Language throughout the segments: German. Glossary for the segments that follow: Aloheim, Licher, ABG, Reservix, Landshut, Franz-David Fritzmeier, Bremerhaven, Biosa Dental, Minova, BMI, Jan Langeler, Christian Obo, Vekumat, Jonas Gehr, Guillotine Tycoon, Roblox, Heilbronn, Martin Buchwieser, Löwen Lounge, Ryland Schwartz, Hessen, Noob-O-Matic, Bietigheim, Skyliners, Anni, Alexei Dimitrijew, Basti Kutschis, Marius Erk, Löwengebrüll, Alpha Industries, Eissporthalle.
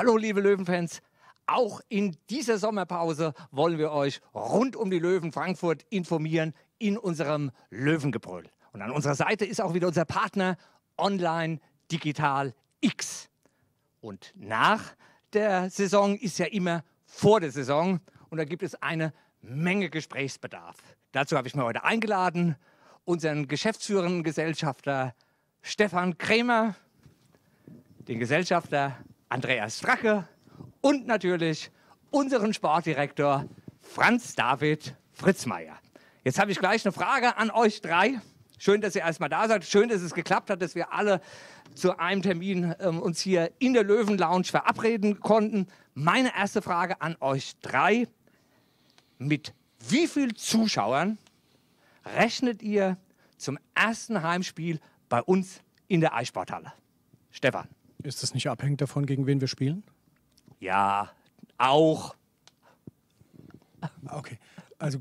Hallo liebe Löwenfans, auch in dieser Sommerpause wollen wir euch rund um die Löwen Frankfurt informieren in unserem Löwengebrüll. Und an unserer Seite ist auch wieder unser Partner Online Digital X. Und nach der Saison ist ja immer vor der Saison und da gibt es eine Menge Gesprächsbedarf. Dazu habe ich mir heute eingeladen unseren geschäftsführenden Gesellschafter Stefan Krämer, den Gesellschafter Andreas Stracke und natürlich unseren Sportdirektor Franz-David Fritzmeier. Jetzt habe ich gleich eine Frage an euch drei. Schön, dass ihr erstmal da seid. Schön, dass es geklappt hat, dass wir alle zu einem Termin uns hier in der Löwen Lounge verabreden konnten. Meine erste Frage an euch drei. Mit wie vielen Zuschauern rechnet ihr zum ersten Heimspiel bei uns in der Eissporthalle? Stefan. Ist das nicht abhängig davon, gegen wen wir spielen? Ja, auch. Okay, also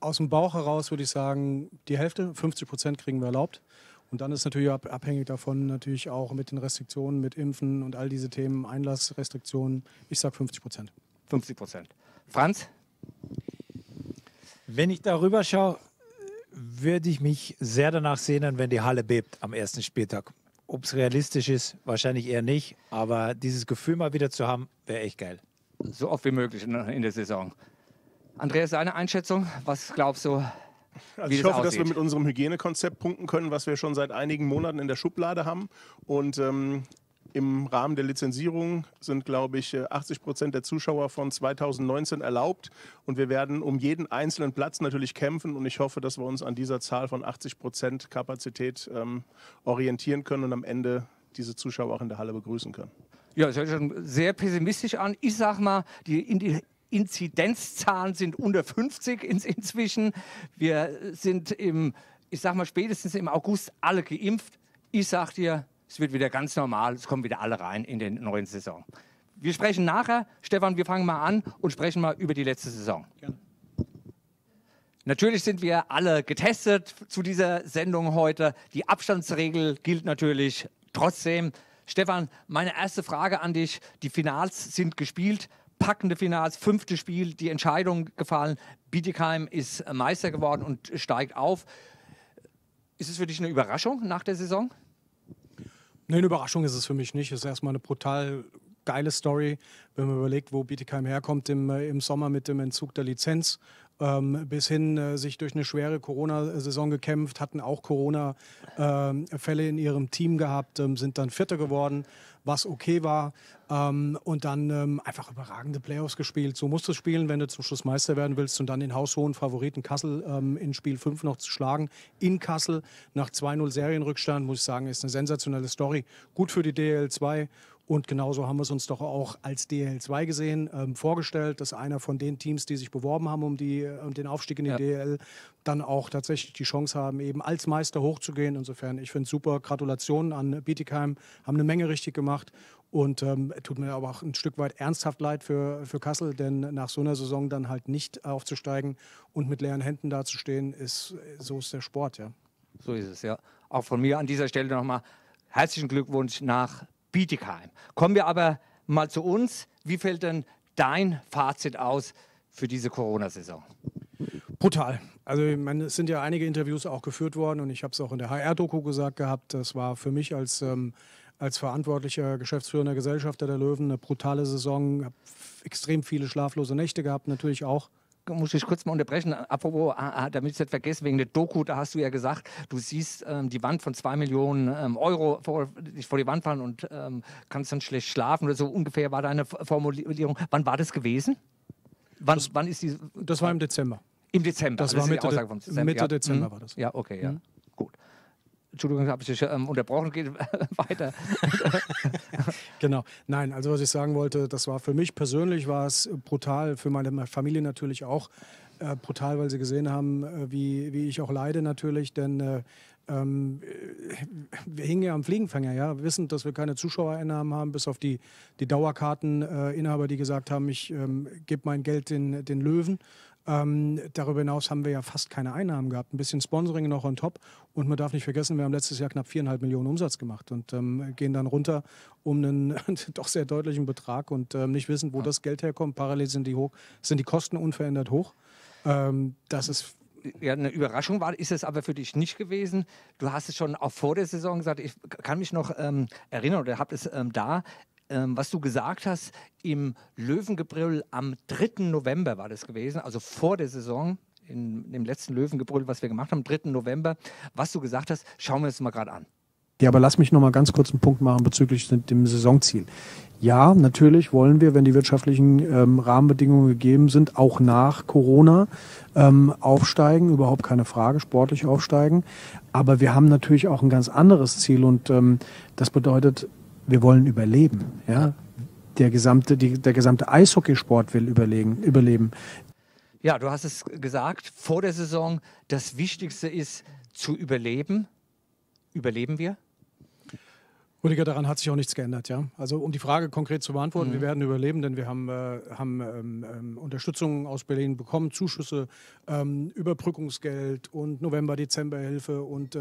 aus dem Bauch heraus würde ich sagen, die Hälfte, 50% kriegen wir erlaubt. Und dann ist natürlich abhängig davon, natürlich auch mit den Restriktionen, mit Impfen und all diese Themen, Einlassrestriktionen. Ich sage 50%. 50%. Franz? Wenn ich darüber schaue, würde ich mich sehr danach sehnen, wenn die Halle bebt am ersten Spieltag. Ob es realistisch ist, wahrscheinlich eher nicht. Aber dieses Gefühl mal wieder zu haben, wäre echt geil. So oft wie möglich in der Saison. Andreas, deine Einschätzung? Was glaubst du, wie also ich hoffe, aussieht? Dass wir mit unserem Hygienekonzept punkten können, was wir schon seit einigen Monaten in der Schublade haben. Und im Rahmen der Lizenzierung sind, glaube ich, 80% der Zuschauer von 2019 erlaubt. Und wir werden um jeden einzelnen Platz natürlich kämpfen. Und ich hoffe, dass wir uns an dieser Zahl von 80% Kapazität orientieren können und am Ende diese Zuschauer auch in der Halle begrüßen können. Ja, das hört sich schon sehr pessimistisch an. Ich sage mal, die Inzidenzzahlen sind unter 50 inzwischen. Wir sind ich sage mal, spätestens im August alle geimpft. Ich sage dir, es wird wieder ganz normal, es kommen wieder alle rein in den neuen Saison. Wir sprechen nachher, Stefan, wir fangen mal an und sprechen mal über die letzte Saison. Gerne. Natürlich sind wir alle getestet zu dieser Sendung heute. Die Abstandsregel gilt natürlich trotzdem. Stefan, meine erste Frage an dich. Die Finals sind gespielt, packende Finals, 5. Spiel, die Entscheidung gefallen. Bietigheim ist Meister geworden und steigt auf. Ist es für dich eine Überraschung nach der Saison? Nee, eine Überraschung ist es für mich nicht. Es ist erstmal eine brutal geile Story, wenn man überlegt, wo Bietigheim herkommt im Sommer mit dem Entzug der Lizenz. Bis hin sich durch eine schwere Corona-Saison gekämpft, hatten auch Corona-Fälle in ihrem Team gehabt, sind dann Vierter geworden, was okay war. Und dann einfach überragende Playoffs gespielt. So musst du spielen, wenn du zum Schluss Meister werden willst und dann den haushohen Favoriten Kassel in Spiel 5 noch zu schlagen. In Kassel nach 2:0 Serienrückstand, muss ich sagen, ist eine sensationelle Story. Gut für die DEL 2. Und genauso haben wir es uns doch auch als DEL 2 gesehen, vorgestellt, dass einer von den Teams, die sich beworben haben um den Aufstieg in die DEL, dann auch tatsächlich die Chance haben, eben als Meister hochzugehen. Insofern, ich finde es super. Gratulationen an Bietigheim, haben eine Menge richtig gemacht. Und tut mir aber auch ein Stück weit ernsthaft leid für Kassel, denn nach so einer Saison dann halt nicht aufzusteigen und mit leeren Händen dazustehen, so ist der Sport, ja. So ist es, ja. Auch von mir an dieser Stelle nochmal herzlichen Glückwunsch nach Bietigheim. Kommen wir aber mal zu uns. Wie fällt denn dein Fazit aus für diese Corona-Saison? Brutal. Also ich meine, es sind ja einige Interviews auch geführt worden und ich habe es auch in der HR-Doku gesagt gehabt, das war für mich als verantwortlicher geschäftsführender Gesellschafter der Löwen eine brutale Saison. Ich habe extrem viele schlaflose Nächte gehabt, natürlich auch. Muss ich kurz mal unterbrechen, apropos, damit ich es nicht vergesse, wegen der Doku, da hast du ja gesagt, du siehst die Wand von 2 Millionen Euro vor die Wand fallen und kannst dann schlecht schlafen oder so ungefähr war deine Formulierung. Wann war das gewesen? Wann ist die? Das war im Dezember. Im Dezember? Das war Mitte Aussage vom Dezember. Mitte Dezember war das. Ja, okay, ja. Gut. Entschuldigung, habe ich dich unterbrochen, geht weiter. Genau. Nein, also was ich sagen wollte, das war für mich persönlich war es brutal, für meine Familie natürlich auch brutal, weil sie gesehen haben, wie ich auch leide natürlich, denn wir hingen ja am Fliegenfänger, ja, wissend, dass wir keine Zuschauereinnahmen haben, bis auf die Dauerkarteninhaber, die gesagt haben, ich gebe mein Geld den Löwen. Darüber hinaus haben wir ja fast keine Einnahmen gehabt. Ein bisschen Sponsoring noch on top. Und man darf nicht vergessen, wir haben letztes Jahr knapp 4,5 Millionen Umsatz gemacht und gehen dann runter um einen doch sehr deutlichen Betrag und nicht wissen, wo das Geld herkommt. Parallel sind die Kosten unverändert hoch. Das ist... Ja, eine Überraschung war, ist es aber für dich nicht gewesen. Du hast es schon auch vor der Saison gesagt. Ich kann mich noch erinnern oder habe es was du gesagt hast, im Löwengebrüll am 3. November war das gewesen, also vor der Saison, in dem letzten Löwengebrüll, was wir gemacht haben, am 3. November, was du gesagt hast, schauen wir uns mal gerade an. Ja, aber lass mich noch mal ganz kurz einen Punkt machen bezüglich dem Saisonziel. Ja, natürlich wollen wir, wenn die wirtschaftlichen Rahmenbedingungen gegeben sind, auch nach Corona aufsteigen, überhaupt keine Frage, sportlich aufsteigen. Aber wir haben natürlich auch ein ganz anderes Ziel und das bedeutet, wir wollen überleben. Ja? Der gesamte Eishockeysport will überleben. Ja, du hast es gesagt, vor der Saison, das Wichtigste ist zu überleben. Überleben wir? Rüdiger, daran hat sich auch nichts geändert. Ja? Also um die Frage konkret zu beantworten, wir werden überleben, denn wir haben Unterstützung aus Berlin bekommen, Zuschüsse, Überbrückungsgeld und November-Dezember-Hilfe und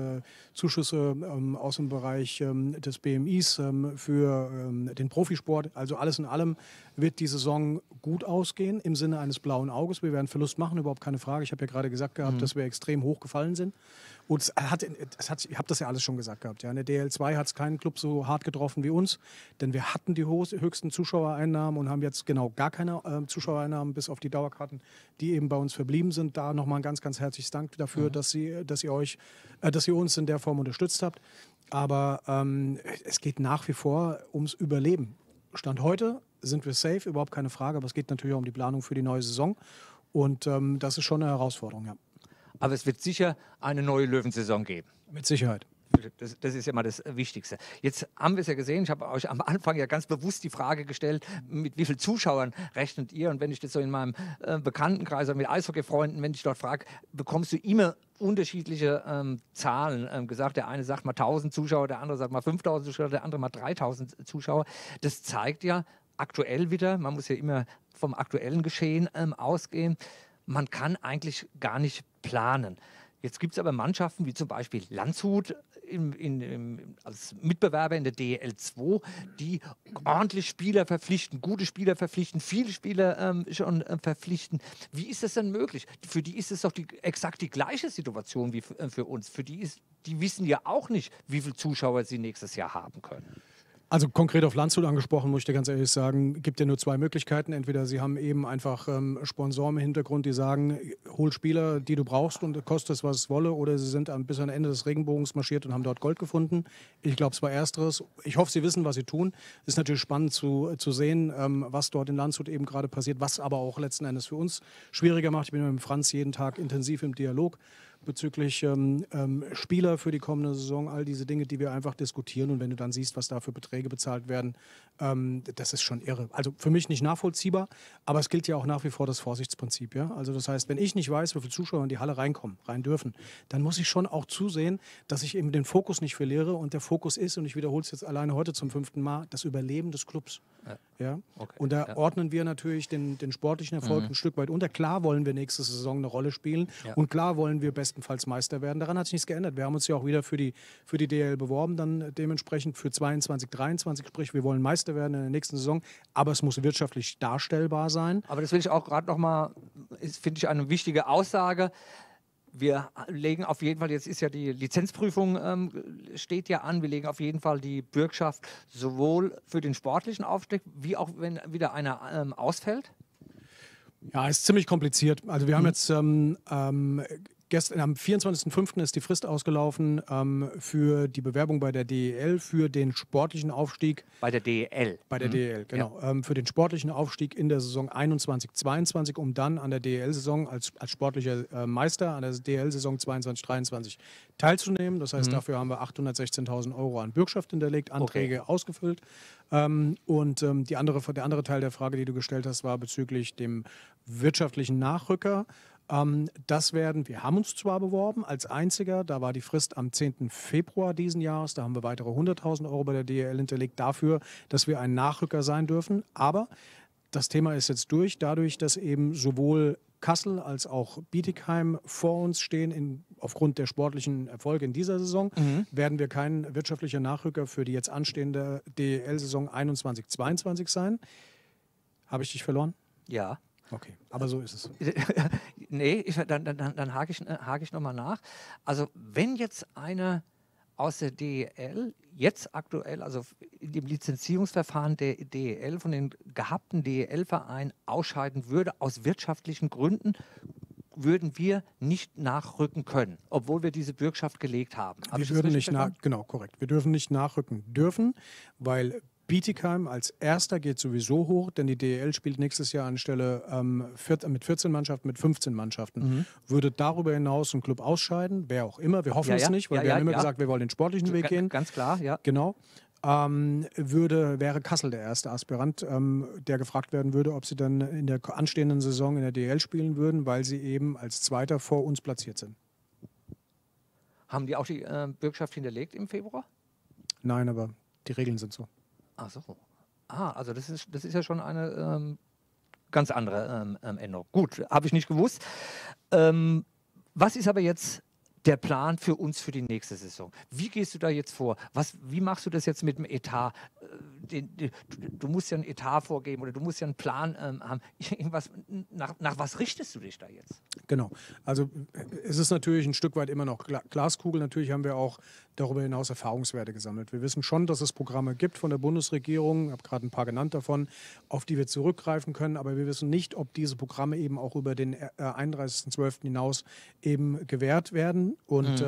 Zuschüsse aus dem Bereich des BMIs für den Profisport. Also alles in allem wird die Saison gut ausgehen im Sinne eines blauen Auges. Wir werden Verlust machen, überhaupt keine Frage. Ich habe ja gerade gesagt gehabt, dass wir extrem hoch gefallen sind. Und ich habe das ja alles schon gesagt gehabt. Ja. In der DEL 2 hat es keinen Club so hart getroffen wie uns, denn wir hatten die höchsten Zuschauereinnahmen und haben jetzt genau gar keine Zuschauereinnahmen, bis auf die Dauerkarten, die eben bei uns verblieben sind. Da nochmal ein ganz, ganz herzliches Dank dafür, dass ihr uns in der Form unterstützt habt. Aber es geht nach wie vor ums Überleben. Stand heute sind wir safe, überhaupt keine Frage, aber es geht natürlich auch um die Planung für die neue Saison. Und das ist schon eine Herausforderung, ja. Aber es wird sicher eine neue Löwensaison geben. Mit Sicherheit. Das ist ja mal das Wichtigste. Jetzt haben wir es ja gesehen, ich habe euch am Anfang ja ganz bewusst die Frage gestellt, mit wie vielen Zuschauern rechnet ihr? Und wenn ich das so in meinem Bekanntenkreis oder mit Eishockeyfreunden, wenn ich dort frage, bekommst du immer unterschiedliche Zahlen gesagt. Der eine sagt mal 1.000 Zuschauer, der andere sagt mal 5.000 Zuschauer, der andere mal 3.000 Zuschauer. Das zeigt ja aktuell wieder, man muss ja immer vom aktuellen Geschehen ausgehen, man kann eigentlich gar nicht planen. Jetzt gibt es aber Mannschaften wie zum Beispiel Landshut als Mitbewerber in der DEL 2, die ordentlich Spieler verpflichten, gute Spieler verpflichten, viele Spieler schon verpflichten. Wie ist das denn möglich? Für die ist es doch exakt die gleiche Situation wie für uns. Für die die wissen ja auch nicht, wie viele Zuschauer sie nächstes Jahr haben können. Also konkret auf Landshut angesprochen, muss ich dir ganz ehrlich sagen, gibt ja nur zwei Möglichkeiten. Entweder sie haben eben einfach Sponsoren im Hintergrund, die sagen, hol Spieler, die du brauchst und koste es, was es wolle. Oder sie sind bis an Ende des Regenbogens marschiert und haben dort Gold gefunden. Ich glaube, es war Ersteres. Ich hoffe, sie wissen, was sie tun. Ist natürlich spannend zu sehen, was dort in Landshut eben gerade passiert, was aber auch letzten Endes für uns schwieriger macht. Ich bin mit Franz jeden Tag intensiv im Dialog bezüglich Spieler für die kommende Saison, all diese Dinge, die wir einfach diskutieren. Und wenn du dann siehst, was da für Beträge bezahlt werden, das ist schon irre. Also für mich nicht nachvollziehbar, aber es gilt ja auch nach wie vor das Vorsichtsprinzip. Ja? Also das heißt, wenn ich nicht weiß, wie viele Zuschauer in die Halle rein dürfen, dann muss ich schon auch zusehen, dass ich eben den Fokus nicht verliere. Und der Fokus ist, und ich wiederhole es jetzt alleine heute zum 5. Mal, das Überleben des Clubs. Ja? Okay. Und da ordnen wir natürlich den sportlichen Erfolg ein Stück weit unter. Klar wollen wir nächste Saison eine Rolle spielen und klar wollen wir bestenfalls Meister werden. Daran hat sich nichts geändert. Wir haben uns ja auch wieder für die DEL beworben, dann dementsprechend für 22, 23. Sprich, wir wollen Meister werden in der nächsten Saison, aber es muss wirtschaftlich darstellbar sein. Aber das will ich auch gerade nochmal, finde ich eine wichtige Aussage. Wir legen auf jeden Fall, jetzt ist ja die Lizenzprüfung, steht ja an, wir legen auf jeden Fall die Bürgschaft sowohl für den sportlichen Aufstieg, wie auch wenn wieder einer ausfällt? Ja, ist ziemlich kompliziert. Also wir haben jetzt... Gestern, am 24.05. ist die Frist ausgelaufen für die Bewerbung bei der DEL für den sportlichen Aufstieg. Bei der DEL? Bei der DEL, genau. Ja. Für den sportlichen Aufstieg in der Saison 21/22, um dann an der DEL-Saison als sportlicher Meister an der DEL-Saison 22/23 teilzunehmen. Das heißt, dafür haben wir 816.000 € an Bürgschaft hinterlegt, Anträge ausgefüllt. Der andere Teil der Frage, die du gestellt hast, war bezüglich dem wirtschaftlichen Nachrücker. Wir haben uns zwar beworben als einziger, da war die Frist am 10. Februar diesen Jahres, da haben wir weitere 100.000 € bei der DEL hinterlegt dafür, dass wir ein Nachrücker sein dürfen, aber Das Thema ist jetzt durch, dadurch, dass eben sowohl Kassel als auch Bietigheim vor uns stehen, aufgrund der sportlichen Erfolge in dieser Saison, werden wir kein wirtschaftlicher Nachrücker für die jetzt anstehende DEL-Saison 21/22 sein. Habe ich dich verloren? Ja. Okay, aber so ist es. Nee, dann hake ich nochmal nach. Also wenn jetzt einer aus der DEL, jetzt aktuell, also im Lizenzierungsverfahren der DEL, von den gehabten DEL-Vereinen ausscheiden würde, aus wirtschaftlichen Gründen, würden wir nicht nachrücken können, obwohl wir diese Bürgschaft gelegt haben. Wir würden nicht nachrücken, genau, korrekt. Wir dürfen nicht nachrücken dürfen, weil Bietigheim als Erster geht sowieso hoch, denn die DEL spielt nächstes Jahr anstelle mit 14 Mannschaften, mit 15 Mannschaften. Würde darüber hinaus ein Club ausscheiden, wer auch immer, wir hoffen es nicht, weil wir haben immer gesagt, wir wollen den sportlichen Weg gehen. Ganz klar, ja. Genau. Wäre Kassel der erste Aspirant, der gefragt werden würde, ob sie dann in der anstehenden Saison in der DEL spielen würden, weil sie eben als Zweiter vor uns platziert sind. Haben die auch die Bürgschaft hinterlegt im Februar? Nein, aber die Regeln sind so. Ach so. Ah, also das ist ja schon eine ganz andere Änderung. Gut, habe ich nicht gewusst. Was ist aber jetzt der Plan für uns für die nächste Saison? Wie gehst du da jetzt vor? Wie machst du das jetzt mit dem Etat? Du musst ja einen Etat vorgeben oder du musst ja einen Plan haben. Nach was richtest du dich da jetzt? Genau. Also es ist natürlich ein Stück weit immer noch Glaskugel. Natürlich haben wir auch darüber hinaus Erfahrungswerte gesammelt. Wir wissen schon, dass es Programme gibt von der Bundesregierung, ich habe gerade ein paar genannt davon, auf die wir zurückgreifen können. Aber wir wissen nicht, ob diese Programme eben auch über den 31.12. hinaus eben gewährt werden. Und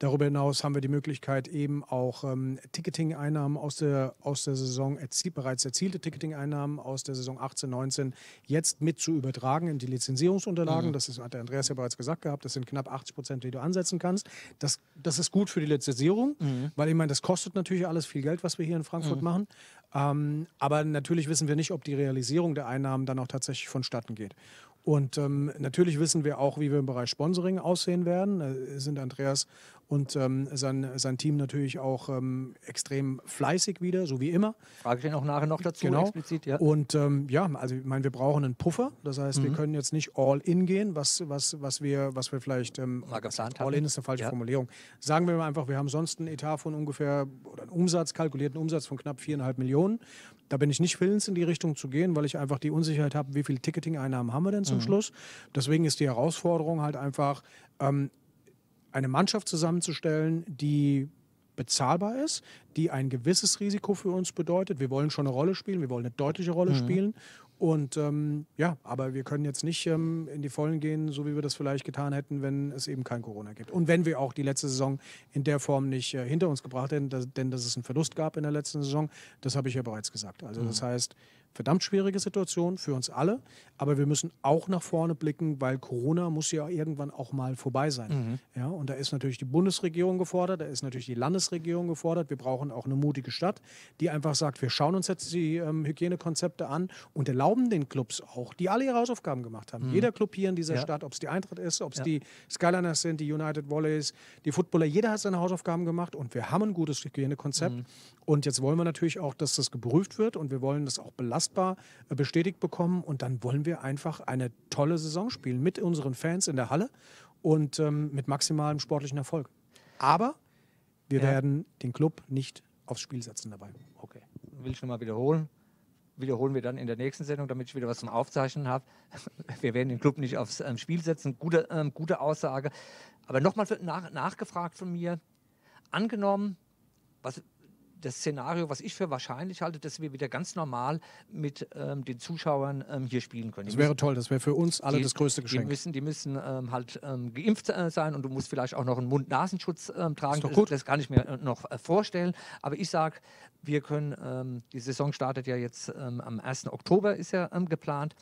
darüber hinaus haben wir die Möglichkeit, eben auch Ticketing-Einnahmen aus der Saison, bereits erzielte Ticketing-Einnahmen aus der Saison 18/19 jetzt mit zu übertragen in die Lizenzierungsunterlagen. Das ist, hat der Andreas ja bereits gesagt gehabt, das sind knapp 80%, die du ansetzen kannst. Das ist gut für die Lizenzierung, weil ich meine, das kostet natürlich alles viel Geld, was wir hier in Frankfurt machen. Aber natürlich wissen wir nicht, ob die Realisierung der Einnahmen dann auch tatsächlich vonstatten geht. Und natürlich wissen wir auch, wie wir im Bereich Sponsoring aussehen werden. Sind Andreas und sein Team natürlich auch extrem fleißig wieder, so wie immer. Frage ich den auch nachher noch dazu, genau. Explizit. Ja. Und also ich meine, wir brauchen einen Puffer. Das heißt, wir können jetzt nicht all in gehen, was wir vielleicht mal geplant haben. All in ist eine falsche Formulierung. Sagen wir mal einfach, wir haben sonst einen Etat von ungefähr, oder einen Umsatz, kalkulierten Umsatz von knapp 4,5 Millionen. Da bin ich nicht willens, in die Richtung zu gehen, weil ich einfach die Unsicherheit habe, wie viele Ticketing-Einnahmen haben wir denn zum Schluss. Deswegen ist die Herausforderung halt einfach, eine Mannschaft zusammenzustellen, die bezahlbar ist, die ein gewisses Risiko für uns bedeutet. Wir wollen schon eine Rolle spielen, wir wollen eine deutliche Rolle spielen. Und aber wir können jetzt nicht in die Vollen gehen, so wie wir das vielleicht getan hätten, wenn es eben kein Corona gibt. Und wenn wir auch die letzte Saison in der Form nicht hinter uns gebracht hätten, denn dass es einen Verlust gab in der letzten Saison, das habe ich ja bereits gesagt. Also das heißt, verdammt schwierige Situation für uns alle, aber wir müssen auch nach vorne blicken, weil Corona muss ja irgendwann auch mal vorbei sein. Ja, und da ist natürlich die Bundesregierung gefordert, da ist natürlich die Landesregierung gefordert. Wir brauchen auch eine mutige Stadt, die einfach sagt, wir schauen uns jetzt die Hygienekonzepte an und erlauben den Clubs auch, die alle ihre Hausaufgaben gemacht haben. Jeder Club hier in dieser Stadt, ob es die Eintracht ist, ob es die Skyliners sind, die United Volleys, die Footballer, jeder hat seine Hausaufgaben gemacht und wir haben ein gutes Hygienekonzept. Und jetzt wollen wir natürlich auch, dass das geprüft wird und wir wollen das auch belasten, bestätigt bekommen und dann wollen wir einfach eine tolle Saison spielen mit unseren Fans in der Halle und mit maximalem sportlichen Erfolg. Aber wir werden den Club nicht aufs Spiel setzen dabei. Okay, will ich nochmal wiederholen. Wiederholen wir dann in der nächsten Sendung, damit ich wieder was zum Aufzeichnen habe. Wir werden den Club nicht aufs Spiel setzen. Gute Aussage. Aber nochmal nachgefragt von mir. Angenommen, das Szenario, was ich für wahrscheinlich halte, dass wir wieder ganz normal mit den Zuschauern hier spielen können. Das wäre toll, das wäre für uns alle das größte Geschenk. Die müssen geimpft sein und du musst vielleicht auch noch einen Mund-Nasenschutz tragen. Das kann ich mir noch vorstellen. Aber ich sage, wir können, die Saison startet ja jetzt am 1. Oktober, ist ja geplant.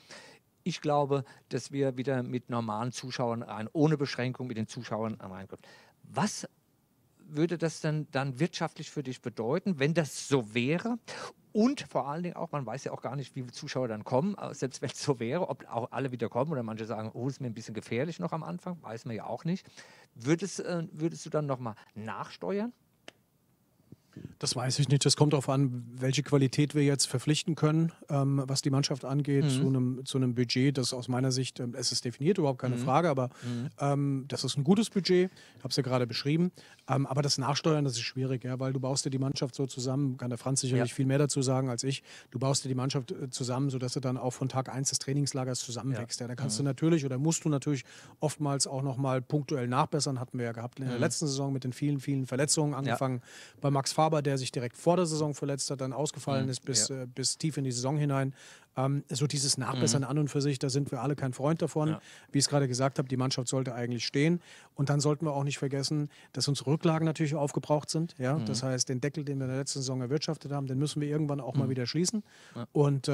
Ich glaube, dass wir wieder mit normalen Zuschauern rein, ohne Beschränkung mit den Zuschauern reinkommen. Was würde das denn dann wirtschaftlich für dich bedeuten, wenn das so wäre? Und vor allen Dingen auch, man weiß ja auch gar nicht, wie viele Zuschauer dann kommen, selbst wenn es so wäre, ob auch alle wieder kommen oder manche sagen, oh, ist mir ein bisschen gefährlich noch am Anfang, weiß man ja auch nicht. Würdest du dann nochmal nachsteuern? Das weiß ich nicht. Das kommt darauf an, welche Qualität wir jetzt verpflichten können, was die Mannschaft angeht, zu einem Budget, das aus meiner Sicht, es ist definiert, überhaupt keine Frage, aber das ist ein gutes Budget, ich habe es ja gerade beschrieben, aber das Nachsteuern, das ist schwierig, ja, weil du baust dir die Mannschaft so zusammen, kann der Franz sicherlich viel mehr dazu sagen als ich, du baust dir die Mannschaft zusammen, sodass du dann auch von Tag 1 des Trainingslagers zusammenwächst. Ja. Ja, da kannst du natürlich oder musst du natürlich oftmals auch nochmal punktuell nachbessern, hatten wir ja gehabt in der letzten Saison mit den vielen Verletzungen, angefangen bei Max Faber, der sich direkt vor der Saison verletzt hat, dann ausgefallen ist bis tief in die Saison hinein. So dieses Nachbessern an und für sich, da sind wir alle kein Freund davon. Ja. Wie ich es gerade gesagt habe, die Mannschaft sollte eigentlich stehen. Und dann sollten wir auch nicht vergessen, dass unsere Rücklagen natürlich aufgebraucht sind. Ja? Das heißt, den Deckel, den wir in der letzten Saison erwirtschaftet haben, den müssen wir irgendwann auch mal wieder schließen. Ja. Und,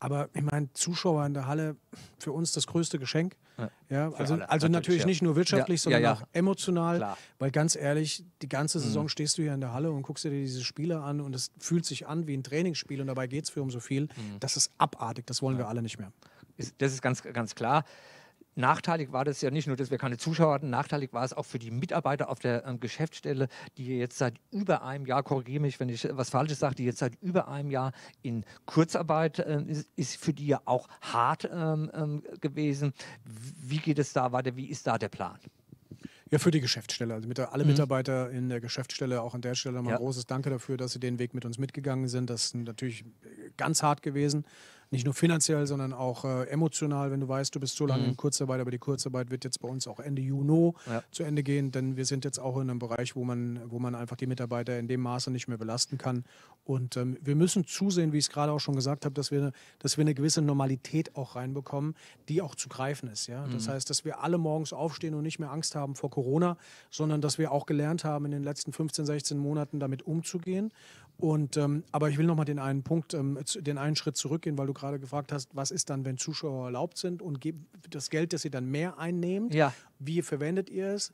aber ich meine, Zuschauer in der Halle, für uns das größte Geschenk. Ja. Ja, also natürlich nicht nur wirtschaftlich, sondern auch emotional. Klar. Weil ganz ehrlich, die ganze Saison stehst du hier in der Halle und guckst dir diese Spiele an und es fühlt sich an wie ein Trainingsspiel und dabei geht es für um so viel. Das ist abartig, das wollen wir alle nicht mehr. Das ist ganz, ganz klar. Nachteilig war das ja nicht nur, dass wir keine Zuschauer hatten, nachteilig war es auch für die Mitarbeiter auf der Geschäftsstelle, die jetzt seit über einem Jahr, korrigiere mich, wenn ich was Falsches sage, die jetzt seit über einem Jahr in Kurzarbeit ist für die ja auch hart gewesen. Wie geht es da weiter? Wie ist da der Plan? Ja, für die Geschäftsstelle. Also alle Mitarbeiter in der Geschäftsstelle, auch an der Stelle nochmal ein großes Danke dafür, dass sie den Weg mit uns mitgegangen sind. Das ist natürlich ganz hart gewesen. Nicht nur finanziell, sondern auch emotional, wenn du weißt, du bist so lange in Kurzarbeit, aber die Kurzarbeit wird jetzt bei uns auch Ende Juni zu Ende gehen, denn wir sind jetzt auch in einem Bereich, wo man einfach die Mitarbeiter in dem Maße nicht mehr belasten kann. Und wir müssen zusehen, wie ich es gerade auch schon gesagt habe, dass wir eine gewisse Normalität auch reinbekommen, die auch zu greifen ist. Ja? Das heißt, dass wir alle morgens aufstehen und nicht mehr Angst haben vor Corona, sondern dass wir auch gelernt haben, in den letzten 15, 16 Monaten damit umzugehen. Und, aber ich will noch mal den einen Punkt, den einen Schritt zurückgehen, weil du gerade gefragt hast, was ist dann, wenn Zuschauer erlaubt sind und das Geld, das ihr dann mehr einnehmt, wie verwendet ihr es?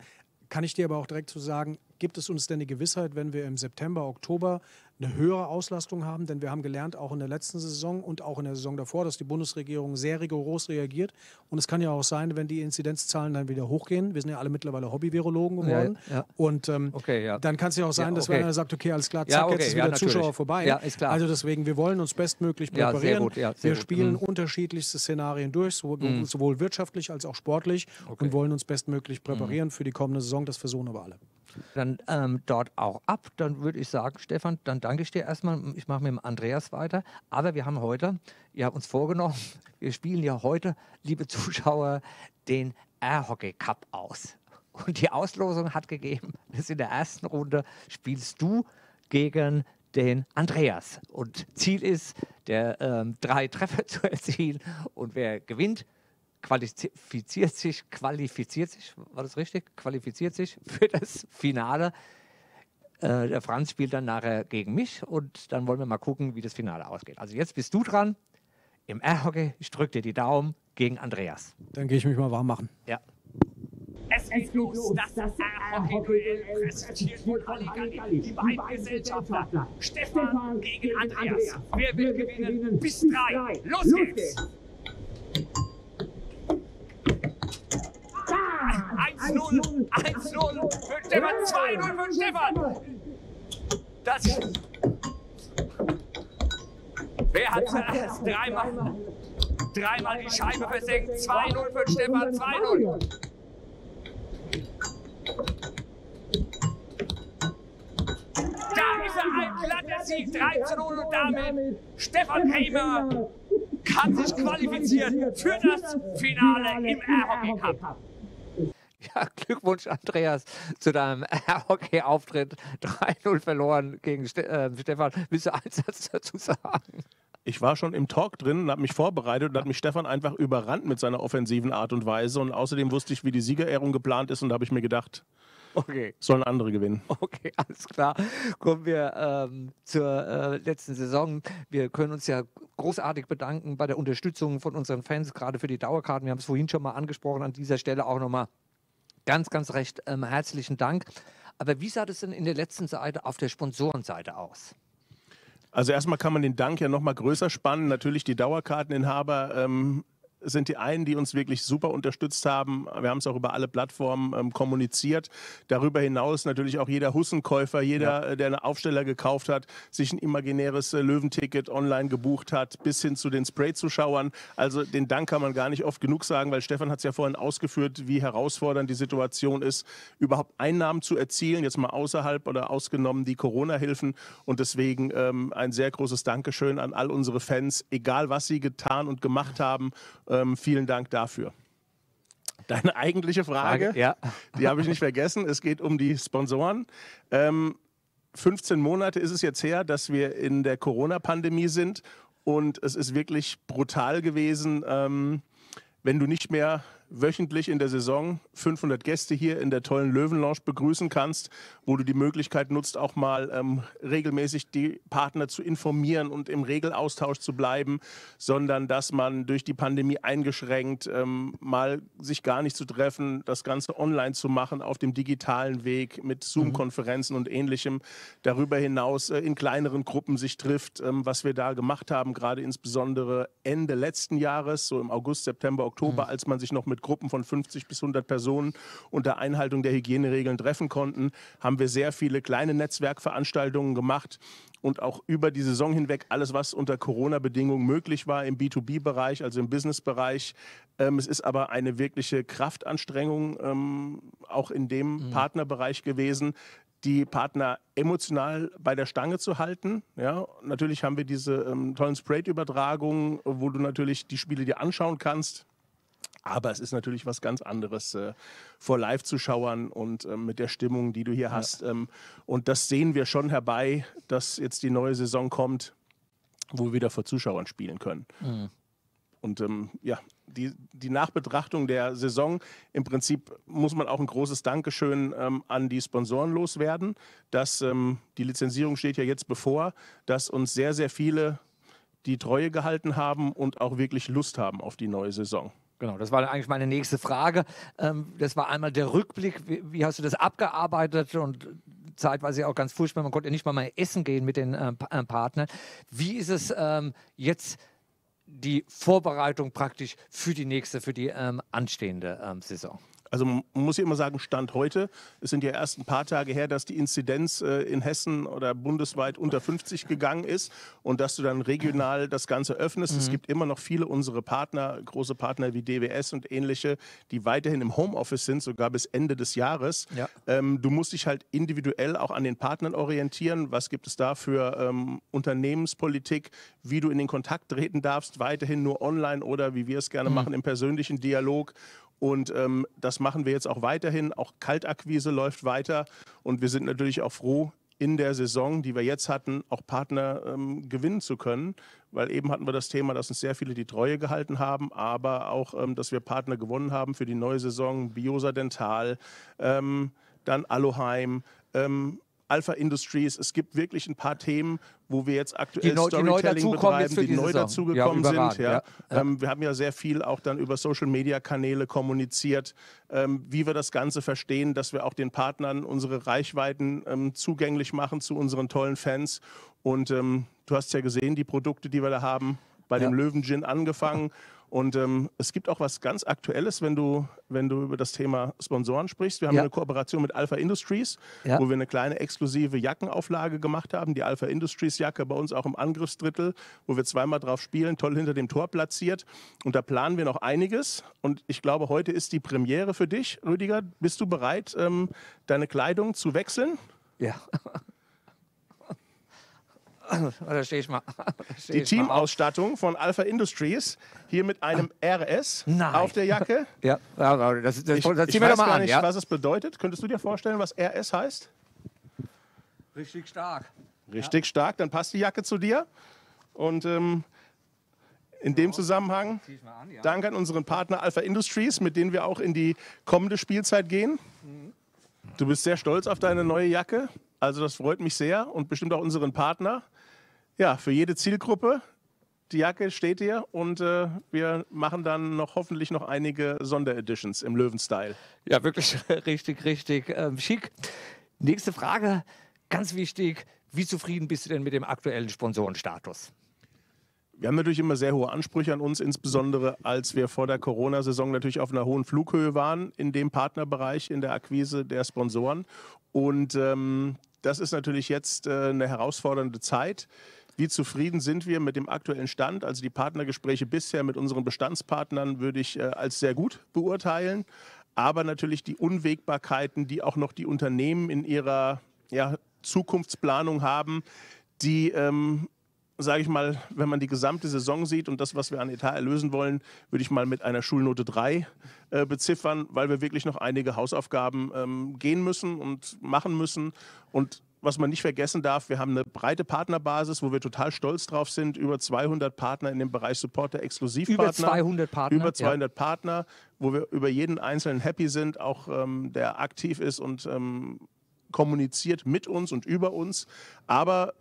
Kann ich dir aber auch direkt zu sagen, gibt es uns denn die Gewissheit, wenn wir im September, Oktober eine höhere Auslastung haben? Denn wir haben gelernt, auch in der letzten Saison und auch in der Saison davor, dass die Bundesregierung sehr rigoros reagiert. Und es kann ja auch sein, wenn die Inzidenzzahlen dann wieder hochgehen. Wir sind ja alle mittlerweile Hobby-Virologen geworden. Ja. Und dann kann es ja auch sein, dass einer sagt, okay, alles klar, zack, jetzt ist wieder Zuschauer vorbei. Ja, ist klar. Also deswegen, wir wollen uns bestmöglich präparieren. Sehr gut, wir spielen unterschiedlichste Szenarien durch, sowohl wirtschaftlich als auch sportlich und wollen uns bestmöglich präparieren für die kommende Saison. Das versuchen aber alle. Dann dort auch ab. Dann würde ich sagen, Stefan, dann danke ich dir erstmal. Ich mache mit dem Andreas weiter. Aber wir haben heute, ihr habt uns vorgenommen, wir spielen ja heute, liebe Zuschauer, den Air-Hockey Cup aus. Und die Auslosung hat gegeben, dass in der ersten Runde spielst du gegen den Andreas. Und Ziel ist, der 3 Treffer zu erzielen. Und wer gewinnt, qualifiziert sich, war das richtig? Qualifiziert sich für das Finale. Der Franz spielt dann nachher gegen mich und dann wollen wir mal gucken, wie das Finale ausgeht. Also jetzt bist du dran im Air-Hockey. Ich drücke dir die Daumen gegen Andreas. Dann gehe ich mich mal warm machen. Ja. Es geht los, das Air-Hockey-Duell präsentiert von Halligalli, die beiden Gesellschafter. Stefan gegen Andreas. Wer will gewinnen? Bis 3. Los geht's! 1-0, 1-0 für Stefan, 2-0 für Stefan. Wer hat zuerst? Dreimal die Scheibe versenkt. 2-0 für Stefan, 2-0. Da ist er, ein glatter Sieg, 3-0 und damit Stefan Krämer kann sich qualifizieren für das Finale im Air-Hockey Cup. Ja, Glückwunsch, Andreas, zu deinem Air-Hockey-Auftritt. 3-0 verloren gegen Stefan. Willst du einen Satz dazu sagen? Ich war schon im Talk drin und habe mich vorbereitet und hat mich Stefan einfach überrannt mit seiner offensiven Art und Weise. Und außerdem wusste ich, wie die Siegerehrung geplant ist und da habe ich mir gedacht, sollen andere gewinnen. Okay, alles klar. Kommen wir zur letzten Saison. Wir können uns ja großartig bedanken bei der Unterstützung von unseren Fans, gerade für die Dauerkarten. Wir haben es vorhin schon mal angesprochen, an dieser Stelle auch nochmal. Ganz, ganz recht herzlichen Dank. Aber wie sah das denn in der letzten Seite auf der Sponsorenseite aus? Also erstmal kann man den Dank ja nochmal größer spannen. Natürlich die Dauerkarteninhaber sind die einen, die uns wirklich super unterstützt haben. Wir haben es auch über alle Plattformen kommuniziert. Darüber hinaus natürlich auch jeder Hussenkäufer, jeder, der einen Aufsteller gekauft hat, sich ein imaginäres Löwenticket online gebucht hat, bis hin zu den Spray-Zuschauern. Also den Dank kann man gar nicht oft genug sagen, weil Stefan hat es ja vorhin ausgeführt, wie herausfordernd die Situation ist, überhaupt Einnahmen zu erzielen, jetzt mal außerhalb oder ausgenommen die Corona-Hilfen. Und deswegen ein sehr großes Dankeschön an all unsere Fans, egal was sie getan und gemacht haben. Vielen Dank dafür. Deine eigentliche Frage, ja, die habe ich nicht vergessen. Es geht um die Sponsoren. 15 Monate ist es jetzt her, dass wir in der Corona-Pandemie sind. Und es ist wirklich brutal gewesen, wenn du nicht mehr wöchentlich in der Saison 500 Gäste hier in der tollen Löwen Lounge begrüßen kannst, wo du die Möglichkeit nutzt, auch mal regelmäßig die Partner zu informieren und im Regelaustausch zu bleiben, sondern dass man durch die Pandemie eingeschränkt, mal sich gar nicht zu treffen, das Ganze online zu machen, auf dem digitalen Weg mit Zoom-Konferenzen und Ähnlichem, darüber hinaus in kleineren Gruppen sich trifft, was wir da gemacht haben, gerade insbesondere Ende letzten Jahres, so im August, September, Oktober, als man sich noch mit Gruppen von 50 bis 100 Personen unter Einhaltung der Hygieneregeln treffen konnten, haben wir sehr viele kleine Netzwerkveranstaltungen gemacht und auch über die Saison hinweg alles, was unter Corona-Bedingungen möglich war im B2B-Bereich, also im Business-Bereich. Es ist aber eine wirkliche Kraftanstrengung auch in dem Partnerbereich gewesen, die Partner emotional bei der Stange zu halten. Ja, natürlich haben wir diese tollen Spray-Übertragungen, wo du natürlich die Spiele dir anschauen kannst. Aber es ist natürlich was ganz anderes, vor Live-Zuschauern und mit der Stimmung, die du hier hast. Und das sehen wir schon herbei, dass jetzt die neue Saison kommt, wo wir wieder vor Zuschauern spielen können. Und ja, die Nachbetrachtung der Saison, im Prinzip muss man auch ein großes Dankeschön an die Sponsoren loswerden. Dass, die Lizenzierung steht ja jetzt bevor, dass uns sehr, sehr viele die Treue gehalten haben und auch wirklich Lust haben auf die neue Saison. Genau, das war eigentlich meine nächste Frage. Das war einmal der Rückblick. Wie hast du das abgearbeitet? Und zeitweise auch ganz furchtbar, man konnte ja nicht mal essen gehen mit den Partnern. Wie ist es jetzt die Vorbereitung praktisch für die nächste, für die anstehende Saison? Also man muss ja immer sagen, Stand heute, es sind ja erst ein paar Tage her, dass die Inzidenz in Hessen oder bundesweit unter 50 gegangen ist und dass du dann regional das Ganze öffnest. Es gibt immer noch viele unserer Partner, große Partner wie DWS und ähnliche, die weiterhin im Homeoffice sind, sogar bis Ende des Jahres. Ja. Du musst dich halt individuell auch an den Partnern orientieren. Was gibt es da für Unternehmenspolitik, wie du in den Kontakt treten darfst, weiterhin nur online oder wie wir es gerne machen, im persönlichen Dialog. Und das machen wir jetzt auch weiterhin. Auch Kaltakquise läuft weiter. Und wir sind natürlich auch froh, in der Saison, die wir jetzt hatten, auch Partner gewinnen zu können. Weil eben hatten wir das Thema, dass uns sehr viele die Treue gehalten haben. Aber auch, dass wir Partner gewonnen haben für die neue Saison. Biosa Dental, dann Aloheim, Alpha Industries. Es gibt wirklich ein paar Themen, wo wir jetzt aktuell Storytelling betreiben, die neu dazugekommen sind. Ja. Wir haben ja sehr viel auch dann über Social-Media-Kanäle kommuniziert, wie wir das Ganze verstehen, dass wir auch den Partnern unsere Reichweiten zugänglich machen zu unseren tollen Fans. Und du hast ja gesehen, die Produkte, die wir da haben, bei dem Löwen-Gin angefangen. Und es gibt auch was ganz Aktuelles, wenn du über das Thema Sponsoren sprichst. Wir haben eine Kooperation mit Alpha Industries, wo wir eine kleine exklusive Jackenauflage gemacht haben. Die Alpha Industries Jacke bei uns auch im Angriffsdrittel, wo wir zweimal drauf spielen, toll hinter dem Tor platziert. Und da planen wir noch einiges. Und ich glaube, heute ist die Premiere für dich, Rüdiger. Bist du bereit, deine Kleidung zu wechseln? Ja. Da stehe ich mal. Die Teamausstattung von Alpha Industries hier mit einem RS auf der Jacke. Ja, das ziehen wir doch mal an. Ich weiß gar nicht, was es bedeutet. Könntest du dir vorstellen, was RS heißt? Richtig stark. Richtig stark, dann passt die Jacke zu dir. Und in dem Zusammenhang danke an unseren Partner Alpha Industries, mit denen wir auch in die kommende Spielzeit gehen. Du bist sehr stolz auf deine neue Jacke. Also das freut mich sehr und bestimmt auch unseren Partner. Ja, für jede Zielgruppe, die Jacke steht hier und wir machen dann noch hoffentlich noch einige Sondereditions im Löwen-Style. Ja, wirklich richtig schick. Nächste Frage, ganz wichtig, wie zufrieden bist du denn mit dem aktuellen Sponsorenstatus? Wir haben natürlich immer sehr hohe Ansprüche an uns, insbesondere als wir vor der Corona-Saison natürlich auf einer hohen Flughöhe waren in dem Partnerbereich, in der Akquise der Sponsoren. Und das ist natürlich jetzt eine herausfordernde Zeit. Wie zufrieden sind wir mit dem aktuellen Stand? Also die Partnergespräche bisher mit unseren Bestandspartnern würde ich als sehr gut beurteilen. Aber natürlich die Unwägbarkeiten, die auch noch die Unternehmen in ihrer Zukunftsplanung haben, die... sage ich mal, wenn man die gesamte Saison sieht und das, was wir an Etat erlösen wollen, würde ich mal mit einer Schulnote 3 beziffern, weil wir wirklich noch einige Hausaufgaben gehen müssen und machen müssen. Und was man nicht vergessen darf, wir haben eine breite Partnerbasis, wo wir total stolz drauf sind. Über 200 Partner in dem Bereich Support der Exklusivpartner. Über 200 Partner. Über 200 Partner, wo wir über jeden Einzelnen happy sind, auch der aktiv ist und kommuniziert mit uns und über uns. Aber